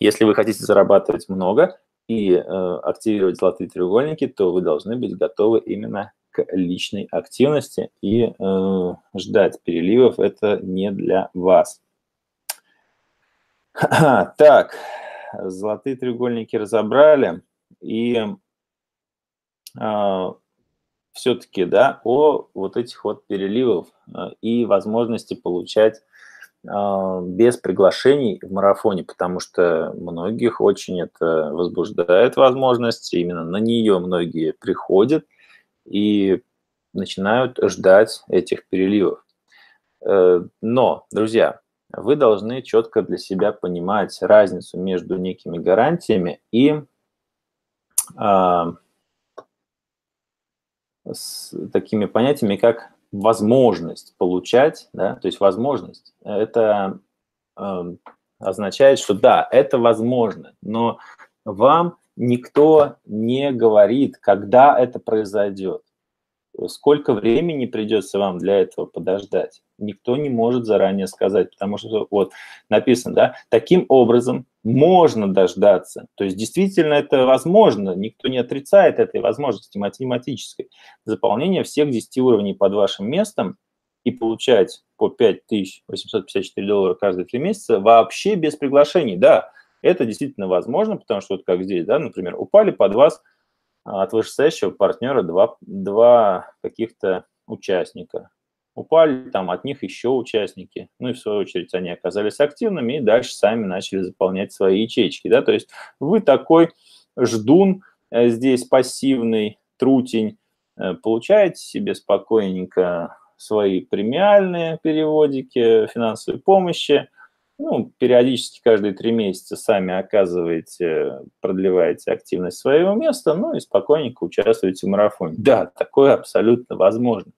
если вы хотите зарабатывать много и э, активировать золотые треугольники, то вы должны быть готовы именно к личной активности, и э, ждать переливов – это не для вас. Так, золотые треугольники разобрали, и Uh, все-таки, да, о вот этих вот переливов uh, и возможности получать uh, без приглашений в марафоне, потому что многих очень это возбуждает возможность, именно на нее многие приходят и начинают ждать этих переливов. Uh, но, друзья, вы должны четко для себя понимать разницу между некими гарантиями и... Uh, с такими понятиями, как возможность получать, да, то есть возможность, это э, означает, что да, это возможно, но вам никто не говорит, когда это произойдет, сколько времени придется вам для этого подождать, никто не может заранее сказать, потому что вот написано, да, таким образом можно дождаться, то есть действительно это возможно, никто не отрицает этой возможности математической, заполнение всех десяти уровней под вашим местом и получать по пять тысяч восемьсот пятьдесят четыре доллара каждые три месяца вообще без приглашений, да, это действительно возможно, потому что вот как здесь, да, например, упали под вас от вышестоящего партнера два, два каких-то участника. Упали там от них еще участники, ну и в свою очередь они оказались активными и дальше сами начали заполнять свои ячейки, да, то есть вы такой ждун здесь пассивный, трутень, получаете себе спокойненько свои премиальные переводики, финансовые помощи. Ну, периодически каждые три месяца сами оказываете, продлеваете активность своего места, ну и спокойненько участвуете в марафоне. Да, такое абсолютно возможно.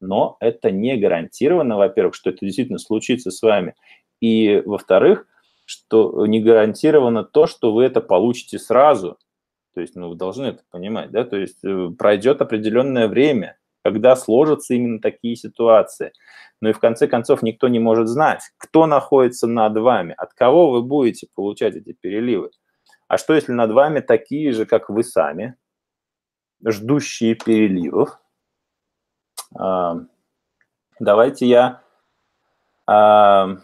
Но это не гарантировано, во-первых, что это действительно случится с вами. И, во-вторых, что не гарантировано то, что вы это получите сразу. То есть, ну, вы должны это понимать, да? То есть пройдет определенное время, когда сложатся именно такие ситуации. Ну и в конце концов никто не может знать, кто находится над вами, от кого вы будете получать эти переливы. А что, если над вами такие же, как вы сами, ждущие переливов? Давайте я... Да,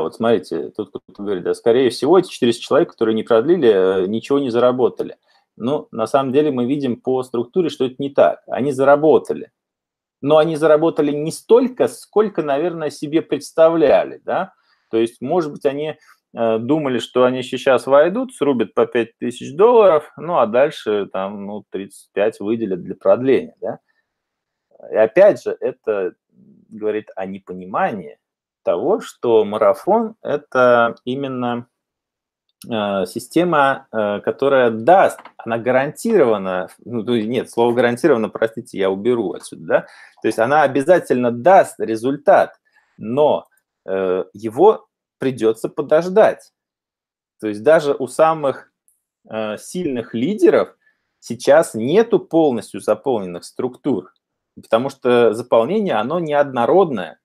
вот смотрите, тут кто-то говорит, да, скорее всего, эти четыреста человек, которые не продлили, ничего не заработали. Ну, на самом деле мы видим по структуре, что это не так. Они заработали. Но они заработали не столько, сколько, наверное, себе представляли, да? То есть, может быть, они э, думали, что они сейчас войдут, срубят по пять тысяч долларов, ну, а дальше там, ну, тридцать пять выделят для продления, да? И опять же, это говорит о непонимании того, что марафон – это именно э, система, э, которая даст, она гарантированно, ну, нет, слово гарантированно, простите, я уберу отсюда, да, то есть она обязательно даст результат, но э, его придется подождать. То есть даже у самых э, сильных лидеров сейчас нету полностью заполненных структур, потому что заполнение, оно неоднородное.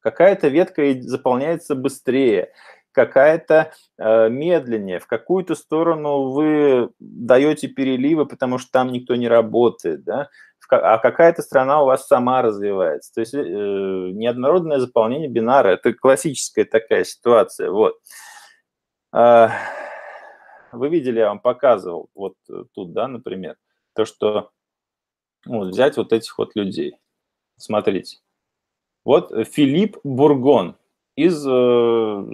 Какая-то ветка заполняется быстрее, какая-то э, медленнее, в какую-то сторону вы даете переливы, потому что там никто не работает, да? А какая-то страна у вас сама развивается. То есть э, неоднородное заполнение бинара – это классическая такая ситуация. Вот. Э, вы видели, я вам показывал, вот тут, да, например, то, что вот, взять вот этих вот людей. Смотрите. Вот Филипп Бургон из э,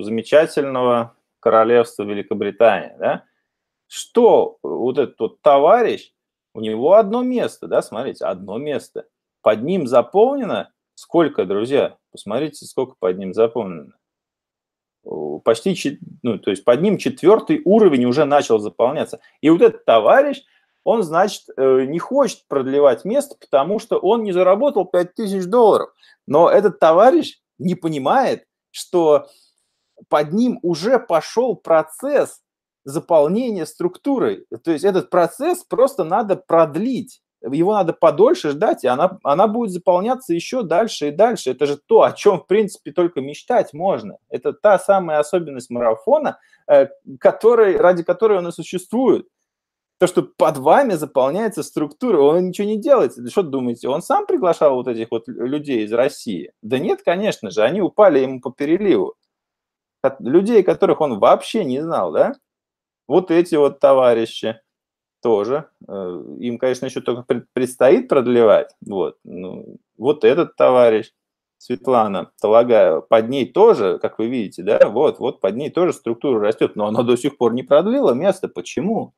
замечательного королевства Великобритании. Да? Что вот этот вот товарищ, у него одно место, да, смотрите, одно место. Под ним заполнено сколько, друзья? Посмотрите, сколько под ним заполнено. Почти, ну, то есть под ним четвертый уровень уже начал заполняться. И вот этот товарищ... Он, значит, не хочет продлевать место, потому что он не заработал пять тысяч долларов. Но этот товарищ не понимает, что под ним уже пошел процесс заполнения структуры. То есть этот процесс просто надо продлить. Его надо подольше ждать, и она, она будет заполняться еще дальше и дальше. Это же то, о чем, в принципе, только мечтать можно. Это та самая особенность марафона, который, ради которой он и существует. То, что под вами заполняется структура, он ничего не делает. Что думаете, он сам приглашал вот этих вот людей из России? Да нет, конечно же, они упали ему по переливу. Людей, которых он вообще не знал, да? Вот эти вот товарищи тоже. Им, конечно, еще только предстоит продлевать. Вот, ну, вот этот товарищ, Светлана Фролова, под ней тоже, как вы видите, да, вот, вот под ней тоже структура растет, но она до сих пор не продлила место. Почему?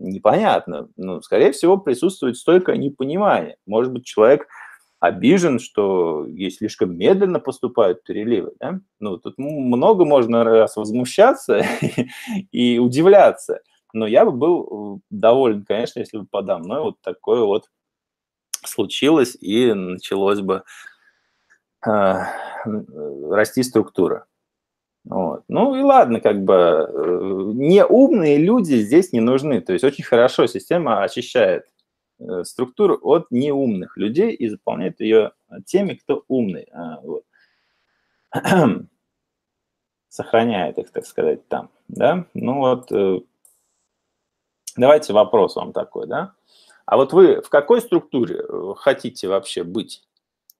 Непонятно. Ну, скорее всего, присутствует стойкое непонимание. Может быть, человек обижен, что есть слишком медленно поступают переливы. Да? Ну, тут много можно раз возмущаться и удивляться. Но я бы был доволен, конечно, если бы подо мной вот такое вот случилось и началось бы э, расти структура. Вот. Ну и ладно, как бы неумные люди здесь не нужны. То есть очень хорошо система очищает структуру от неумных людей и заполняет ее теми, кто умный. Вот. Сохраняет их, так сказать, там. Да? Ну вот, давайте вопрос вам такой, да? А вот вы в какой структуре хотите вообще быть?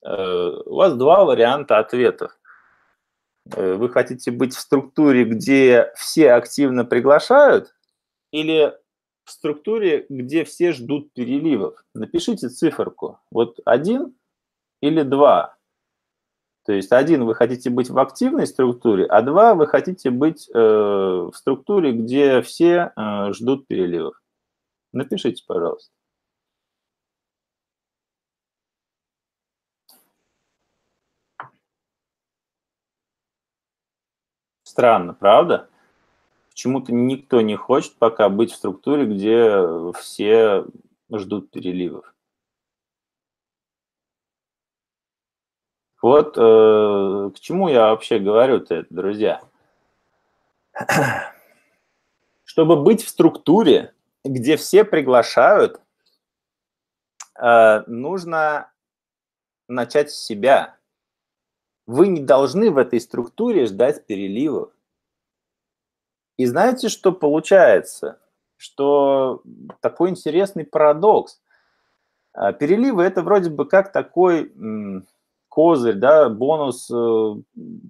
У вас два варианта ответов. Вы хотите быть в структуре, где все активно приглашают, или в структуре, где все ждут переливов? Напишите циферку. Вот один или два. То есть один вы хотите быть в активной структуре, а два вы хотите быть э, в структуре, где все э, ждут переливов. Напишите, пожалуйста. странно, правда? Почему-то никто не хочет пока быть в структуре, где все ждут переливов. Вот э, к чему я вообще говорю-то это, друзья. Чтобы быть в структуре, где все приглашают, э, нужно начать с себя. Вы не должны в этой структуре ждать переливов. И знаете, что получается? Что такой интересный парадокс. Переливы – это вроде бы как такой козырь, да, бонус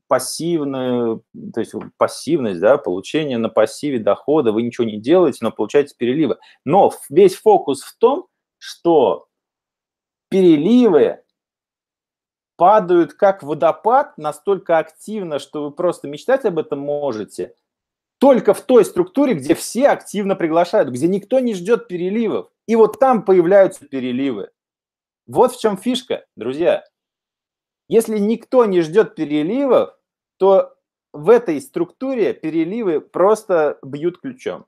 пассивный, то есть пассивность, да, получение на пассиве дохода, вы ничего не делаете, но получаете переливы. Но весь фокус в том, что переливы падают как водопад, настолько активно, что вы просто мечтать об этом можете, только в той структуре, где все активно приглашают, где никто не ждет переливов. И вот там появляются переливы. Вот в чем фишка, друзья. Если никто не ждет переливов, то в этой структуре переливы просто бьют ключом.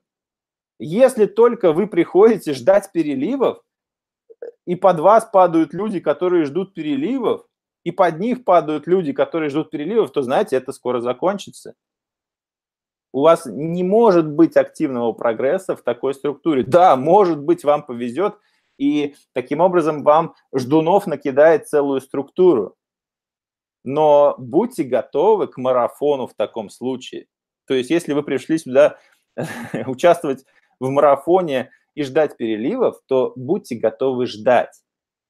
Если только вы приходите ждать переливов, и под вас падают люди, которые ждут переливов, и под них падают люди, которые ждут переливов, то, знаете, это скоро закончится. У вас не может быть активного прогресса в такой структуре. Да, может быть, вам повезет, и таким образом вам ждунов накидает целую структуру. Но будьте готовы к марафону в таком случае. То есть если вы пришли сюда участвовать в марафоне и ждать переливов, то будьте готовы ждать.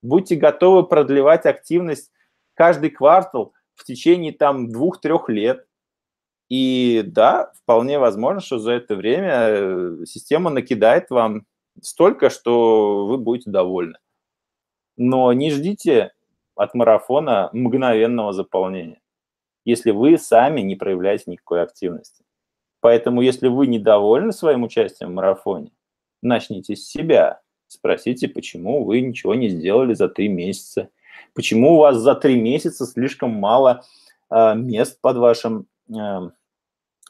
Будьте готовы продлевать активность каждый квартал в течение там двух-трех лет. И да, вполне возможно, что за это время система накидает вам столько, что вы будете довольны. Но не ждите от марафона мгновенного заполнения, если вы сами не проявляете никакой активности. Поэтому, если вы недовольны своим участием в марафоне, начните с себя. Спросите, почему вы ничего не сделали за три месяца, почему у вас за три месяца слишком мало э, мест под вашим... Э,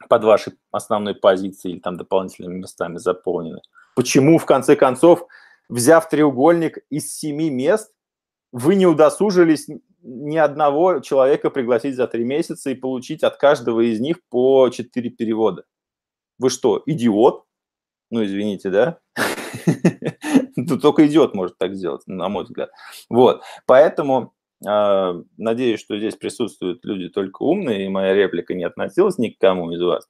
под вашей основной позицией или там дополнительными местами заполнены. Почему, в конце концов, взяв треугольник из семи мест, вы не удосужились ни одного человека пригласить за три месяца и получить от каждого из них по четыре перевода? Вы что, идиот? Ну, извините, да? Только идиот может так сделать, на мой взгляд. Вот, поэтому... Надеюсь, что здесь присутствуют люди только умные, и моя реплика не относилась ни к кому из вас.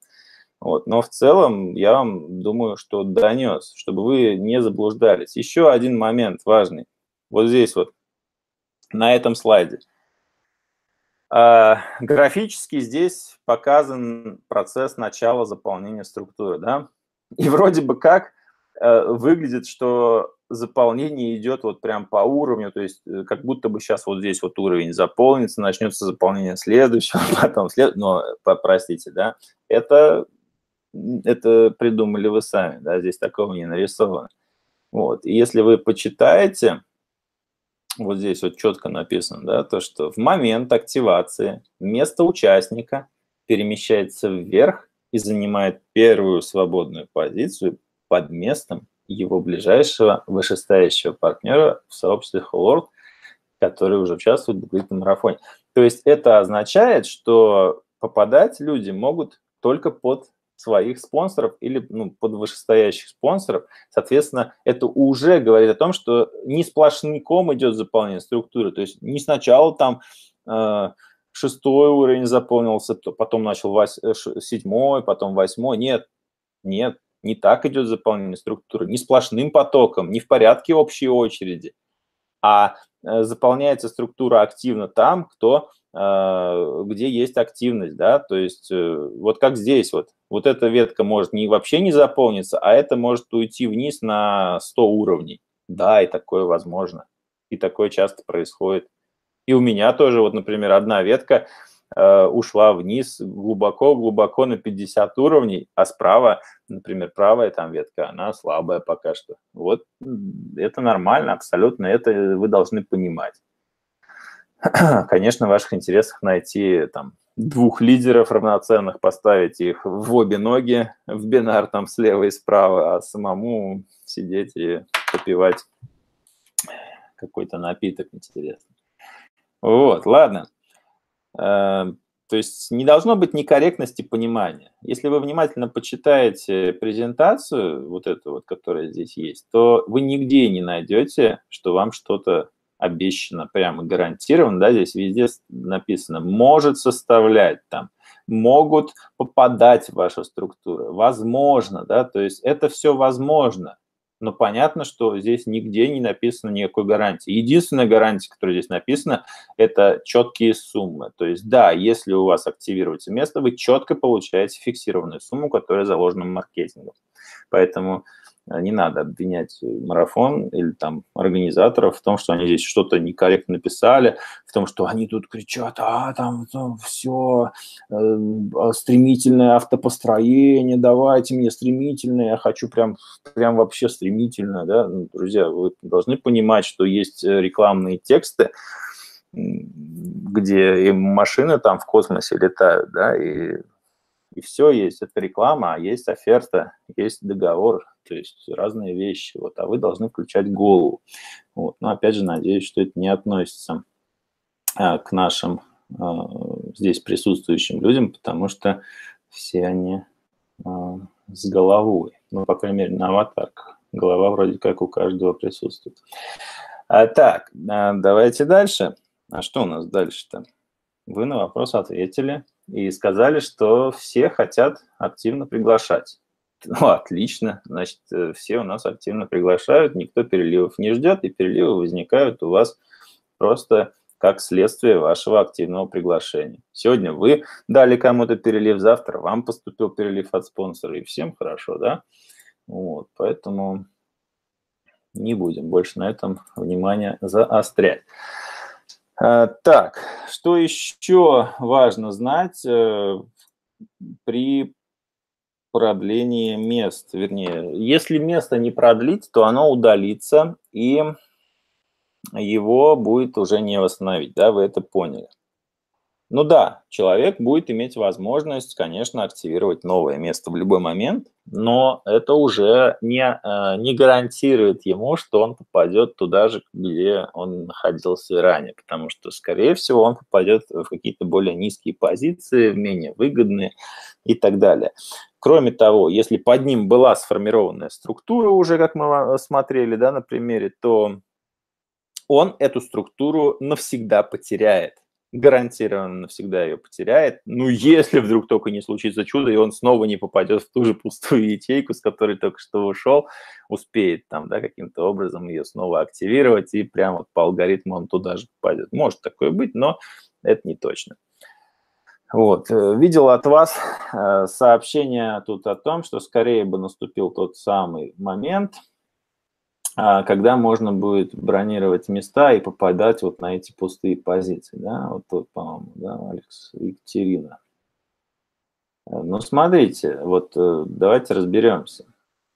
Вот. Но в целом я вам думаю, что донес, чтобы вы не заблуждались. Еще один момент важный. Вот здесь вот, на этом слайде. Графически здесь показан процесс начала заполнения структуры. Да? И вроде бы как выглядит, что... заполнение идет вот прям по уровню, то есть как будто бы сейчас вот здесь вот уровень заполнится, начнется заполнение следующего, потом следующего, но, простите, да, это, это придумали вы сами, да, здесь такого не нарисовано. Вот, и если вы почитаете, вот здесь вот четко написано, да, то, что в момент активации место участника перемещается вверх и занимает первую свободную позицию под местом его ближайшего вышестоящего партнера в сообществе Whole World, который уже участвует в благотворительном марафоне. То есть это означает, что попадать люди могут только под своих спонсоров или ну, под вышестоящих спонсоров. Соответственно, это уже говорит о том, что не сплошняком идет заполнение структуры. То есть не сначала там... Э шестой уровень заполнился, потом начал седьмой, потом восьмой. Нет, нет. Не так идет заполнение структуры, не сплошным потоком, не в порядке общей очереди, а заполняется структура активно там, кто, где есть активность, да, то есть вот как здесь вот, вот эта ветка может не, вообще не заполниться, а это может уйти вниз на сто уровней, да, и такое возможно, и такое часто происходит. И у меня тоже, вот, например, одна ветка ушла вниз глубоко-глубоко на пятьдесят уровней, а справа, например, правая там ветка, она слабая пока что. Вот это нормально, абсолютно, это вы должны понимать. Конечно, в ваших интересах найти там двух лидеров равноценных, поставить их в обе ноги, в бинар там слева и справа, а самому сидеть и попивать какой-то напиток интересный. Вот, ладно. То есть не должно быть некорректности понимания. Если вы внимательно почитаете презентацию, вот эту вот, которая здесь есть, то вы нигде не найдете, что вам что-то обещано, прямо гарантированно, да, здесь везде написано «может составлять», там, «могут попадать в вашу структуру», «возможно», да, то есть это все возможно, но понятно, что здесь нигде не написано никакой гарантии. Единственная гарантия, которая здесь написана, это четкие суммы, то есть да, если у вас активируется место, вы четко получаете фиксированную сумму, которая заложена в маркетинге, поэтому... Не надо обвинять марафон или там организаторов в том, что они здесь что-то некорректно написали, в том, что они тут кричат, а там, там все, э, стремительное автопостроение, давайте мне стремительное, я хочу прям, прям вообще стремительно. Да? Друзья, вы должны понимать, что есть рекламные тексты, где и машины там в космосе летают, да, и... И все есть, это реклама, есть оферта, есть договор, то есть разные вещи, вот, а вы должны включать голову. Вот. Но опять же, надеюсь, что это не относится а, к нашим а, здесь присутствующим людям, потому что все они а, с головой, ну, по крайней мере, на аватарках. Голова вроде как у каждого присутствует. А, так, а, давайте дальше. А что у нас дальше-то? Вы на вопрос ответили. И сказали, что все хотят активно приглашать. Ну, отлично, значит, все у нас активно приглашают, никто переливов не ждет, и переливы возникают у вас просто как следствие вашего активного приглашения. Сегодня вы дали кому-то перелив, завтра вам поступил перелив от спонсора, и всем хорошо, да? Вот, поэтому не будем больше на этом внимание заострять. Так, что еще важно знать при продлении мест, вернее, если место не продлить, то оно удалится, и его будет уже не восстановить, да, вы это поняли. Ну да, человек будет иметь возможность, конечно, активировать новое место в любой момент, но это уже не, не гарантирует ему, что он попадет туда же, где он находился ранее, потому что, скорее всего, он попадет в какие-то более низкие позиции, менее выгодные и так далее. Кроме того, если под ним была сформированная структура уже, как мы смотрели, да, на примере, то он эту структуру навсегда потеряет. Гарантированно навсегда ее потеряет. Ну, если вдруг только не случится чудо, и он снова не попадет в ту же пустую ячейку, с которой только что ушел, успеет там, да, каким-то образом ее снова активировать, и прямо по алгоритму он туда же попадет. Может такое быть, но это не точно. Вот. Видел от вас сообщение тут о том, что скорее бы наступил тот самый момент, когда можно будет бронировать места и попадать вот на эти пустые позиции, да, вот тут, по-моему, да, Алекс, Екатерина. Ну, смотрите, вот давайте разберемся.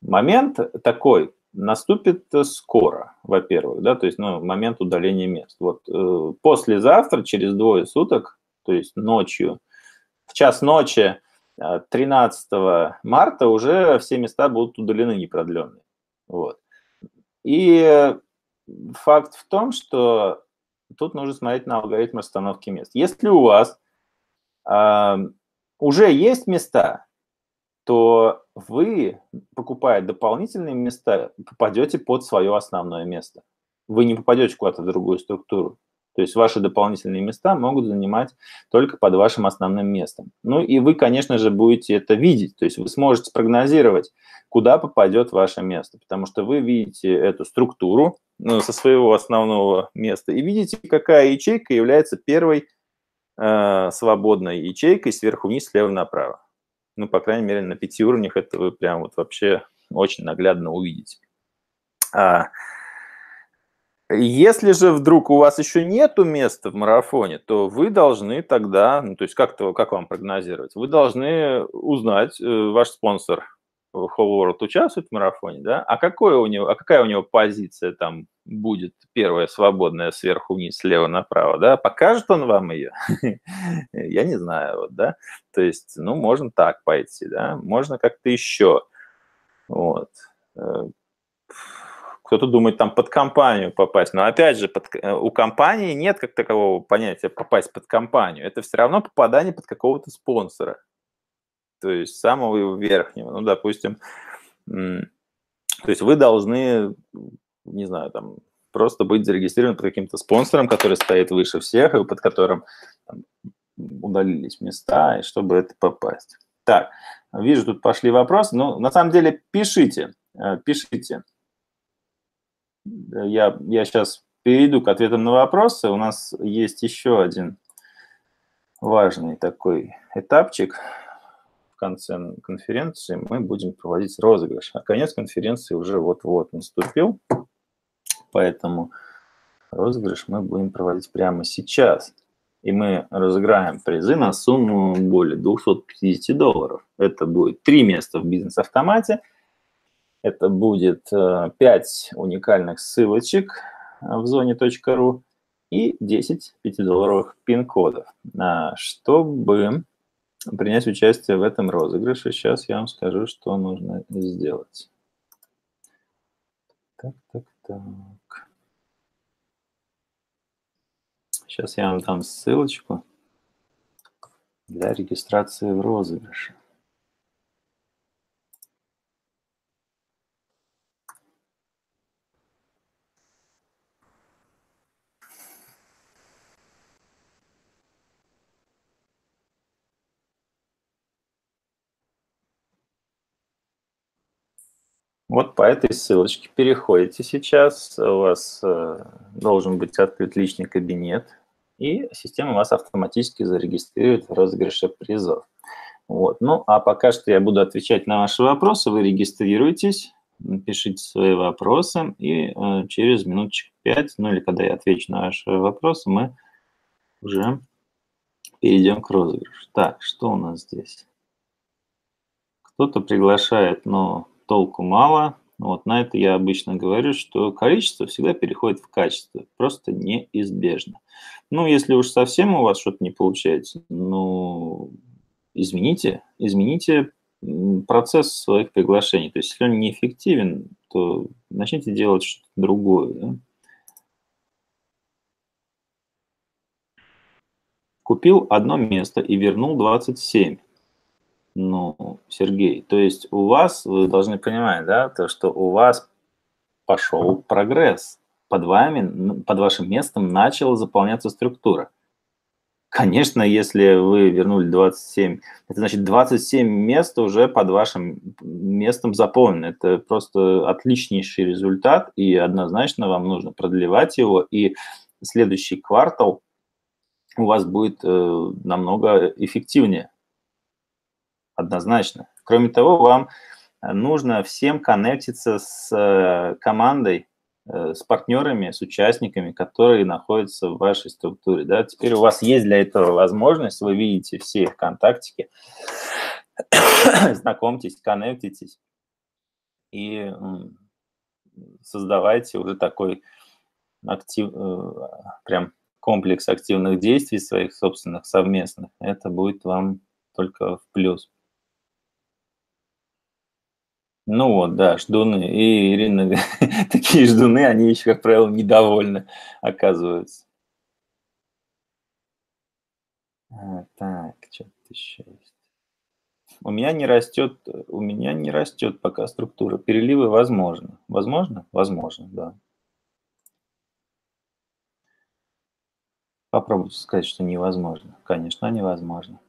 Момент такой наступит скоро, во-первых, да, то есть, ну, момент удаления мест. Вот э, послезавтра, через двое суток, то есть ночью, в час ночи тринадцатого марта уже все места будут удалены, непродленные, вот. И факт в том, что тут нужно смотреть на алгоритм расстановки мест. Если у вас э, уже есть места, то вы, покупая дополнительные места, попадете под свое основное место. Вы не попадете куда-то в другую структуру. То есть ваши дополнительные места могут занимать только под вашим основным местом. Ну и вы, конечно же, будете это видеть. То есть вы сможете спрогнозировать, куда попадет ваше место. Потому что вы видите эту структуру, ну, со своего основного места и видите, какая ячейка является первой э, свободной ячейкой сверху вниз, слева направо. Ну, по крайней мере, на пяти уровнях это вы прям вот вообще очень наглядно увидите. А, если же вдруг у вас еще нету места в марафоне, то вы должны тогда, ну, то есть как-то, как вам прогнозировать, вы должны узнать, э, ваш спонсор, Whole World участвует в марафоне, да, а, какое у него, а какая у него позиция там будет первая свободная сверху вниз, слева направо, да, покажет он вам ее? Я не знаю, вот, да, то есть, ну, можно так пойти, да, можно как-то еще, вот. Кто-то думает там под компанию попасть, но опять же, под, у компании нет как такового понятия попасть под компанию, это все равно попадание под какого-то спонсора. То есть самого верхнего, ну, допустим, то есть вы должны, не знаю, там, просто быть зарегистрированы под каким-то спонсором, который стоит выше всех, и под которым там, удалились места, и чтобы это попасть. Так, вижу, тут пошли вопросы, ну, на самом деле, пишите, пишите. Я, я сейчас перейду к ответам на вопросы, у нас есть еще один важный такой этапчик. В конце конференции мы будем проводить розыгрыш. А конец конференции уже вот-вот наступил, поэтому розыгрыш мы будем проводить прямо сейчас. И мы разыграем призы на сумму более двухсот пятидесяти долларов. Это будет три места в бизнес-автомате, это будет пять уникальных ссылочек в зоне точка ру и десять пятидолларовых пин-кодов, чтобы... принять участие в этом розыгрыше. Сейчас я вам скажу, что нужно сделать. Так, так, так. Сейчас я вам дам ссылочку для регистрации в розыгрыше. Вот по этой ссылочке переходите сейчас, у вас э, должен быть открыт личный кабинет, и система вас автоматически зарегистрирует в розыгрыше призов. Вот. Ну, а пока что я буду отвечать на ваши вопросы, вы регистрируйтесь, пишите свои вопросы, и э, через минуточек пять, ну или когда я отвечу на ваши вопросы, мы уже перейдем к розыгрышу. Так, что у нас здесь? Кто-то приглашает, но... толку мало. Вот на это я обычно говорю, что количество всегда переходит в качество, просто неизбежно. Ну, если уж совсем у вас что-то не получается, ну, измените, измените процесс своих приглашений. То есть, если он неэффективен, то начните делать что-то другое. Да? Купил одно место и вернул двадцать семь. Ну, Сергей, то есть у вас, вы должны понимать, да, то, что у вас пошел прогресс. Под вами, под вашим местом начала заполняться структура. Конечно, если вы вернули двадцать семь, это значит двадцать семь мест уже под вашим местом заполнено. Это просто отличнейший результат, и однозначно вам нужно продлевать его, и следующий квартал у вас будет э, намного эффективнее. Однозначно. Кроме того, вам нужно всем коннектиться с командой, с партнерами, с участниками, которые находятся в вашей структуре. Да? Теперь у вас есть для этого возможность, вы видите все их контактики, знакомьтесь, коннектитесь и создавайте уже такой актив, прям комплекс активных действий своих собственных совместных. Это будет вам только в плюс. Ну вот, да, ждуны. И Ирина, такие ждуны, они еще, как правило, недовольны оказываются. А, так, что-то еще есть. У меня не растет, у меня не растет пока структура. Переливы возможно. Возможно? Возможно, да. Попробуйте сказать, что невозможно. Конечно, невозможно.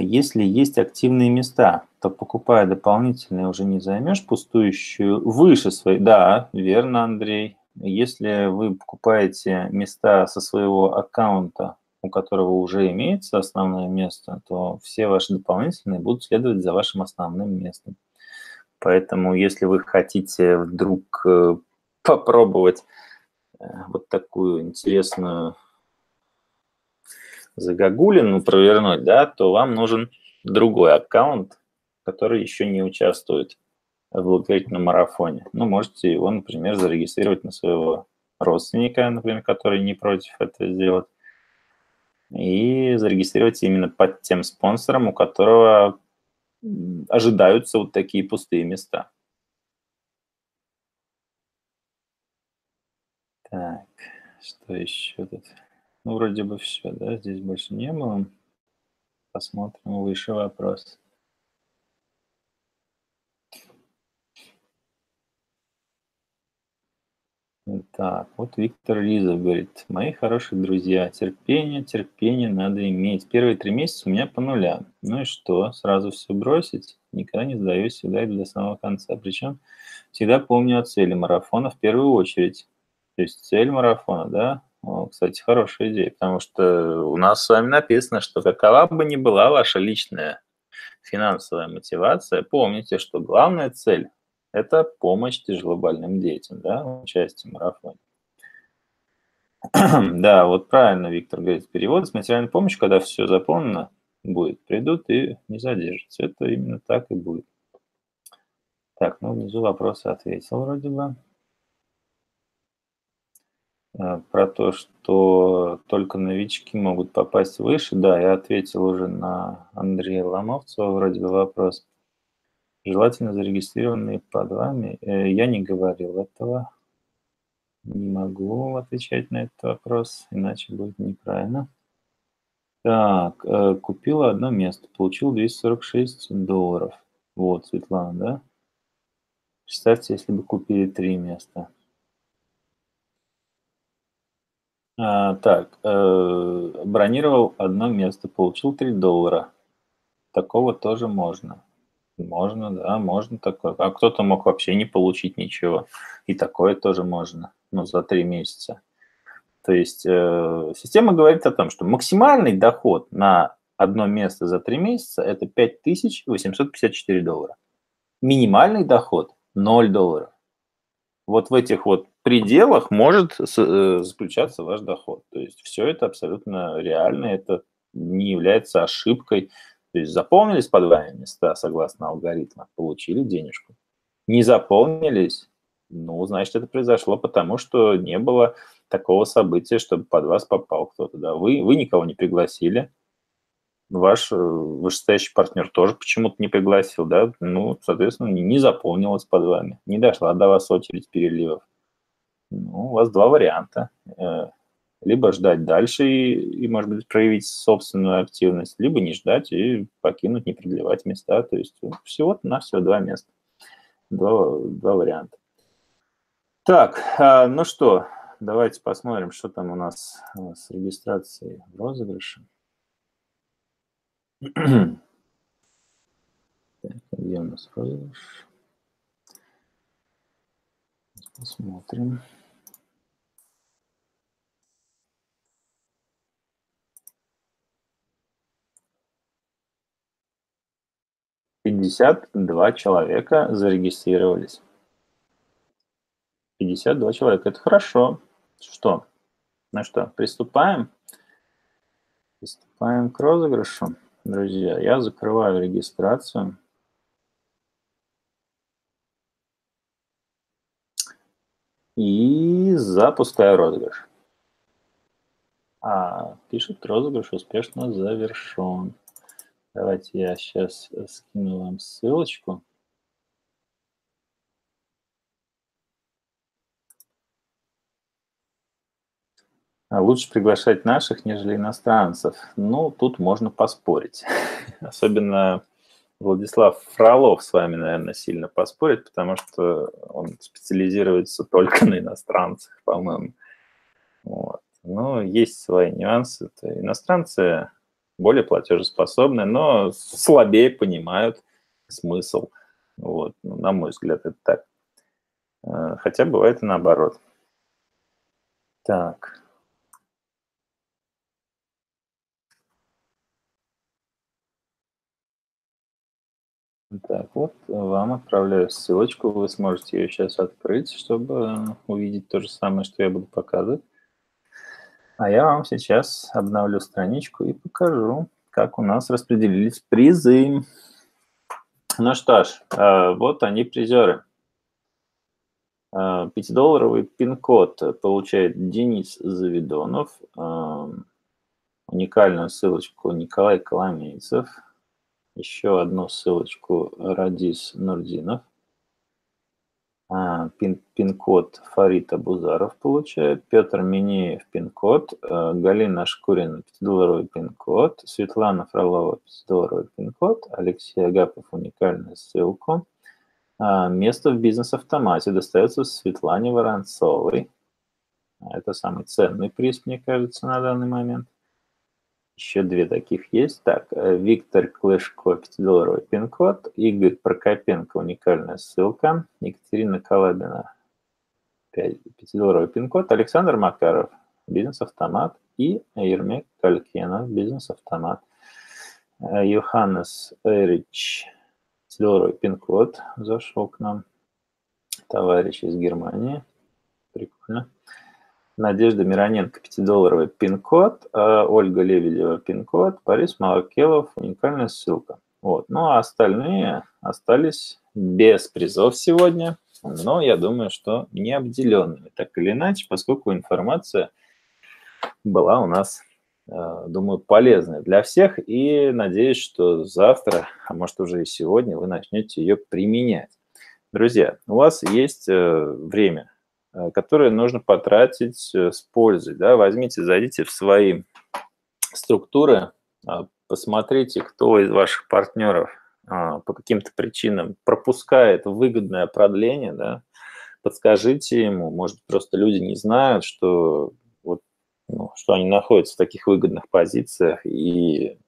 Если есть активные места, то, покупая дополнительные, уже не займешь пустующую выше своей. Да, верно, Андрей. Если вы покупаете места со своего аккаунта, у которого уже имеется основное место, то все ваши дополнительные будут следовать за вашим основным местом. Поэтому, если вы хотите вдруг попробовать вот такую интересную... загогулину провернуть, да, то вам нужен другой аккаунт, которые еще не участвуют в благотворительном марафоне. Ну, можете его, например, зарегистрировать на своего родственника, например, который не против этого сделать, и зарегистрировать именно под тем спонсором, у которого ожидаются вот такие пустые места. Так, что еще тут? Ну, вроде бы все, да, здесь больше не было. Посмотрим выше вопрос. Так, вот Виктор Лиза говорит: мои хорошие друзья, терпение, терпение надо иметь. Первые три месяца у меня по нулям. Ну и что, сразу все бросить? Никогда не сдаюсь, всегда иду до самого конца. Причем всегда помню о цели марафона в первую очередь. То есть цель марафона, да? О, кстати, хорошая идея, потому что у нас с вами написано, что какова бы ни была ваша личная финансовая мотивация, помните, что главная цель — это помощь тяжелобольным детям, да, участие в марафоне. Да, вот правильно Виктор говорит, перевод с материальной помощью, когда все заполнено будет, придут и не задержатся. Это именно так и будет. Так, ну внизу вопросы ответил вроде бы. Про то, что только новички могут попасть выше. Да, я ответил уже на Андрея Ломовцева вроде бы вопрос. Желательно зарегистрированные под вами. Я не говорил этого. Не могу отвечать на этот вопрос, иначе будет неправильно. Так, купила одно место, получил двести сорок шесть долларов. Вот, Светлана, да? Представьте, если бы купили три места. А, так, э, бронировал одно место, получил три доллара. Такого тоже можно. Можно, да, можно такое. А кто-то мог вообще не получить ничего. И такое тоже можно, ну, за три месяца. То есть э, система говорит о том, что максимальный доход на одно место за три месяца – это пять тысяч восемьсот пятьдесят четыре доллара. Минимальный доход – ноль долларов. Вот в этих вот пределах может заключаться ваш доход. То есть все это абсолютно реально, это не является ошибкой. То есть заполнились под вами места согласно алгоритму, получили денежку. Не заполнились, ну, значит, это произошло потому, что не было такого события, чтобы под вас попал кто-то. Да? Вы, вы никого не пригласили, ваш вышестоящий партнер тоже почему-то не пригласил, да, ну, соответственно, не, не заполнилось под вами, не дошла до вас очередь переливов. Ну, у вас два варианта. Либо ждать дальше и, и, может быть, проявить собственную активность, либо не ждать и покинуть, не продлевать места. То есть всего-то на все два места, два, два варианта. Так, ну что, давайте посмотрим, что там у нас с регистрацией в розыгрыше. Где у нас розыгрыш? Посмотрим. пятьдесят два человека зарегистрировались. пятьдесят два человека. Это хорошо. Что? Ну что, приступаем? Приступаем к розыгрышу. Друзья, я закрываю регистрацию. И запускаю розыгрыш. А, пишет: розыгрыш успешно завершен. Давайте я сейчас скину вам ссылочку. Лучше приглашать наших, нежели иностранцев. Ну, тут можно поспорить. Особенно Владислав Фролов с вами, наверное, сильно поспорит, потому что он специализируется только на иностранцах, по-моему. Вот. Но есть свои нюансы. Это иностранцы более платежеспособны, но слабее понимают смысл. Вот. Ну, на мой взгляд, это так. Хотя бывает и наоборот. Так. Так, вот вам отправляю ссылочку, вы сможете ее сейчас открыть, чтобы увидеть то же самое, что я буду показывать. А я вам сейчас обновлю страничку и покажу, как у нас распределились призы. Ну что ж, вот они призеры. пятидолларовый пин-код получает Денис Заведонов. Уникальную ссылочку Николай Коломейцев. Еще одну ссылочку Радис Нурдинов. Пин, пин-код Фарита Бузаров получает, Петр Минеев пин-код, Галина Шкурина пятидолларовый пин-код, Светлана Фролова пятидолларовый пин-код, Алексей Агапов уникальную ссылку. Место в бизнес-автомате достается Светлане Воронцовой. Это самый ценный приз, мне кажется, на данный момент. Еще две таких есть. Так, Виктор Клышко, пятидолларовый пин-код, Игорь Прокопенко, уникальная ссылка, Екатерина Калабина, пятидолларовый пин-код, Александр Макаров, бизнес-автомат, и Ермек Калькенов, бизнес-автомат. Йоханнес Эрич, пятидолларовый пин-код, зашел к нам товарищ из Германии. Прикольно. Надежда Мироненко, пятидолларовый пин-код, Ольга Лебедева, пин-код, Парис Малокелов, уникальная ссылка. Вот. Ну, а остальные остались без призов сегодня, но я думаю, что не обделенными, так или иначе, поскольку информация была у нас, думаю, полезная для всех, и надеюсь, что завтра, а может уже и сегодня, вы начнете ее применять. Друзья, у вас есть время, которые нужно потратить с пользой. Да? Возьмите, зайдите в свои структуры, посмотрите, кто из ваших партнеров по каким-то причинам пропускает выгодное продление, да? Подскажите ему, может, просто люди не знают, что, вот, ну, что они находятся в таких выгодных позициях и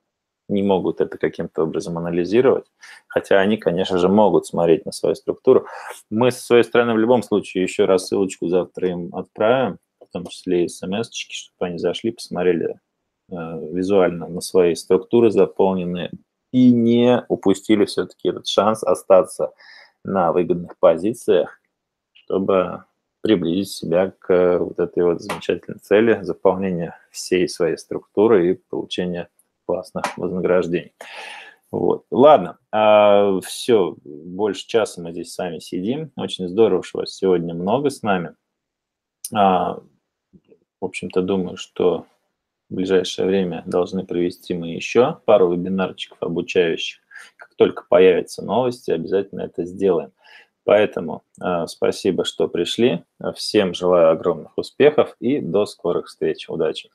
не могут это каким-то образом анализировать, хотя они, конечно же, могут смотреть на свою структуру. Мы со своей стороны в любом случае еще раз ссылочку завтра им отправим, в том числе и смс-очки, чтобы они зашли, посмотрели э, визуально на свои структуры заполненные и не упустили все-таки этот шанс остаться на выгодных позициях, чтобы приблизить себя к вот этой вот замечательной цели заполнения всей своей структуры и получения классных вознаграждений. Вот. Ладно, а, все, больше часа мы здесь с вами сидим. Очень здорово, что вас сегодня много с нами. А, в общем-то, думаю, что в ближайшее время должны провести мы еще пару вебинарчиков обучающих. Как только появятся новости, обязательно это сделаем. Поэтому а, спасибо, что пришли. Всем желаю огромных успехов и до скорых встреч. Удачи!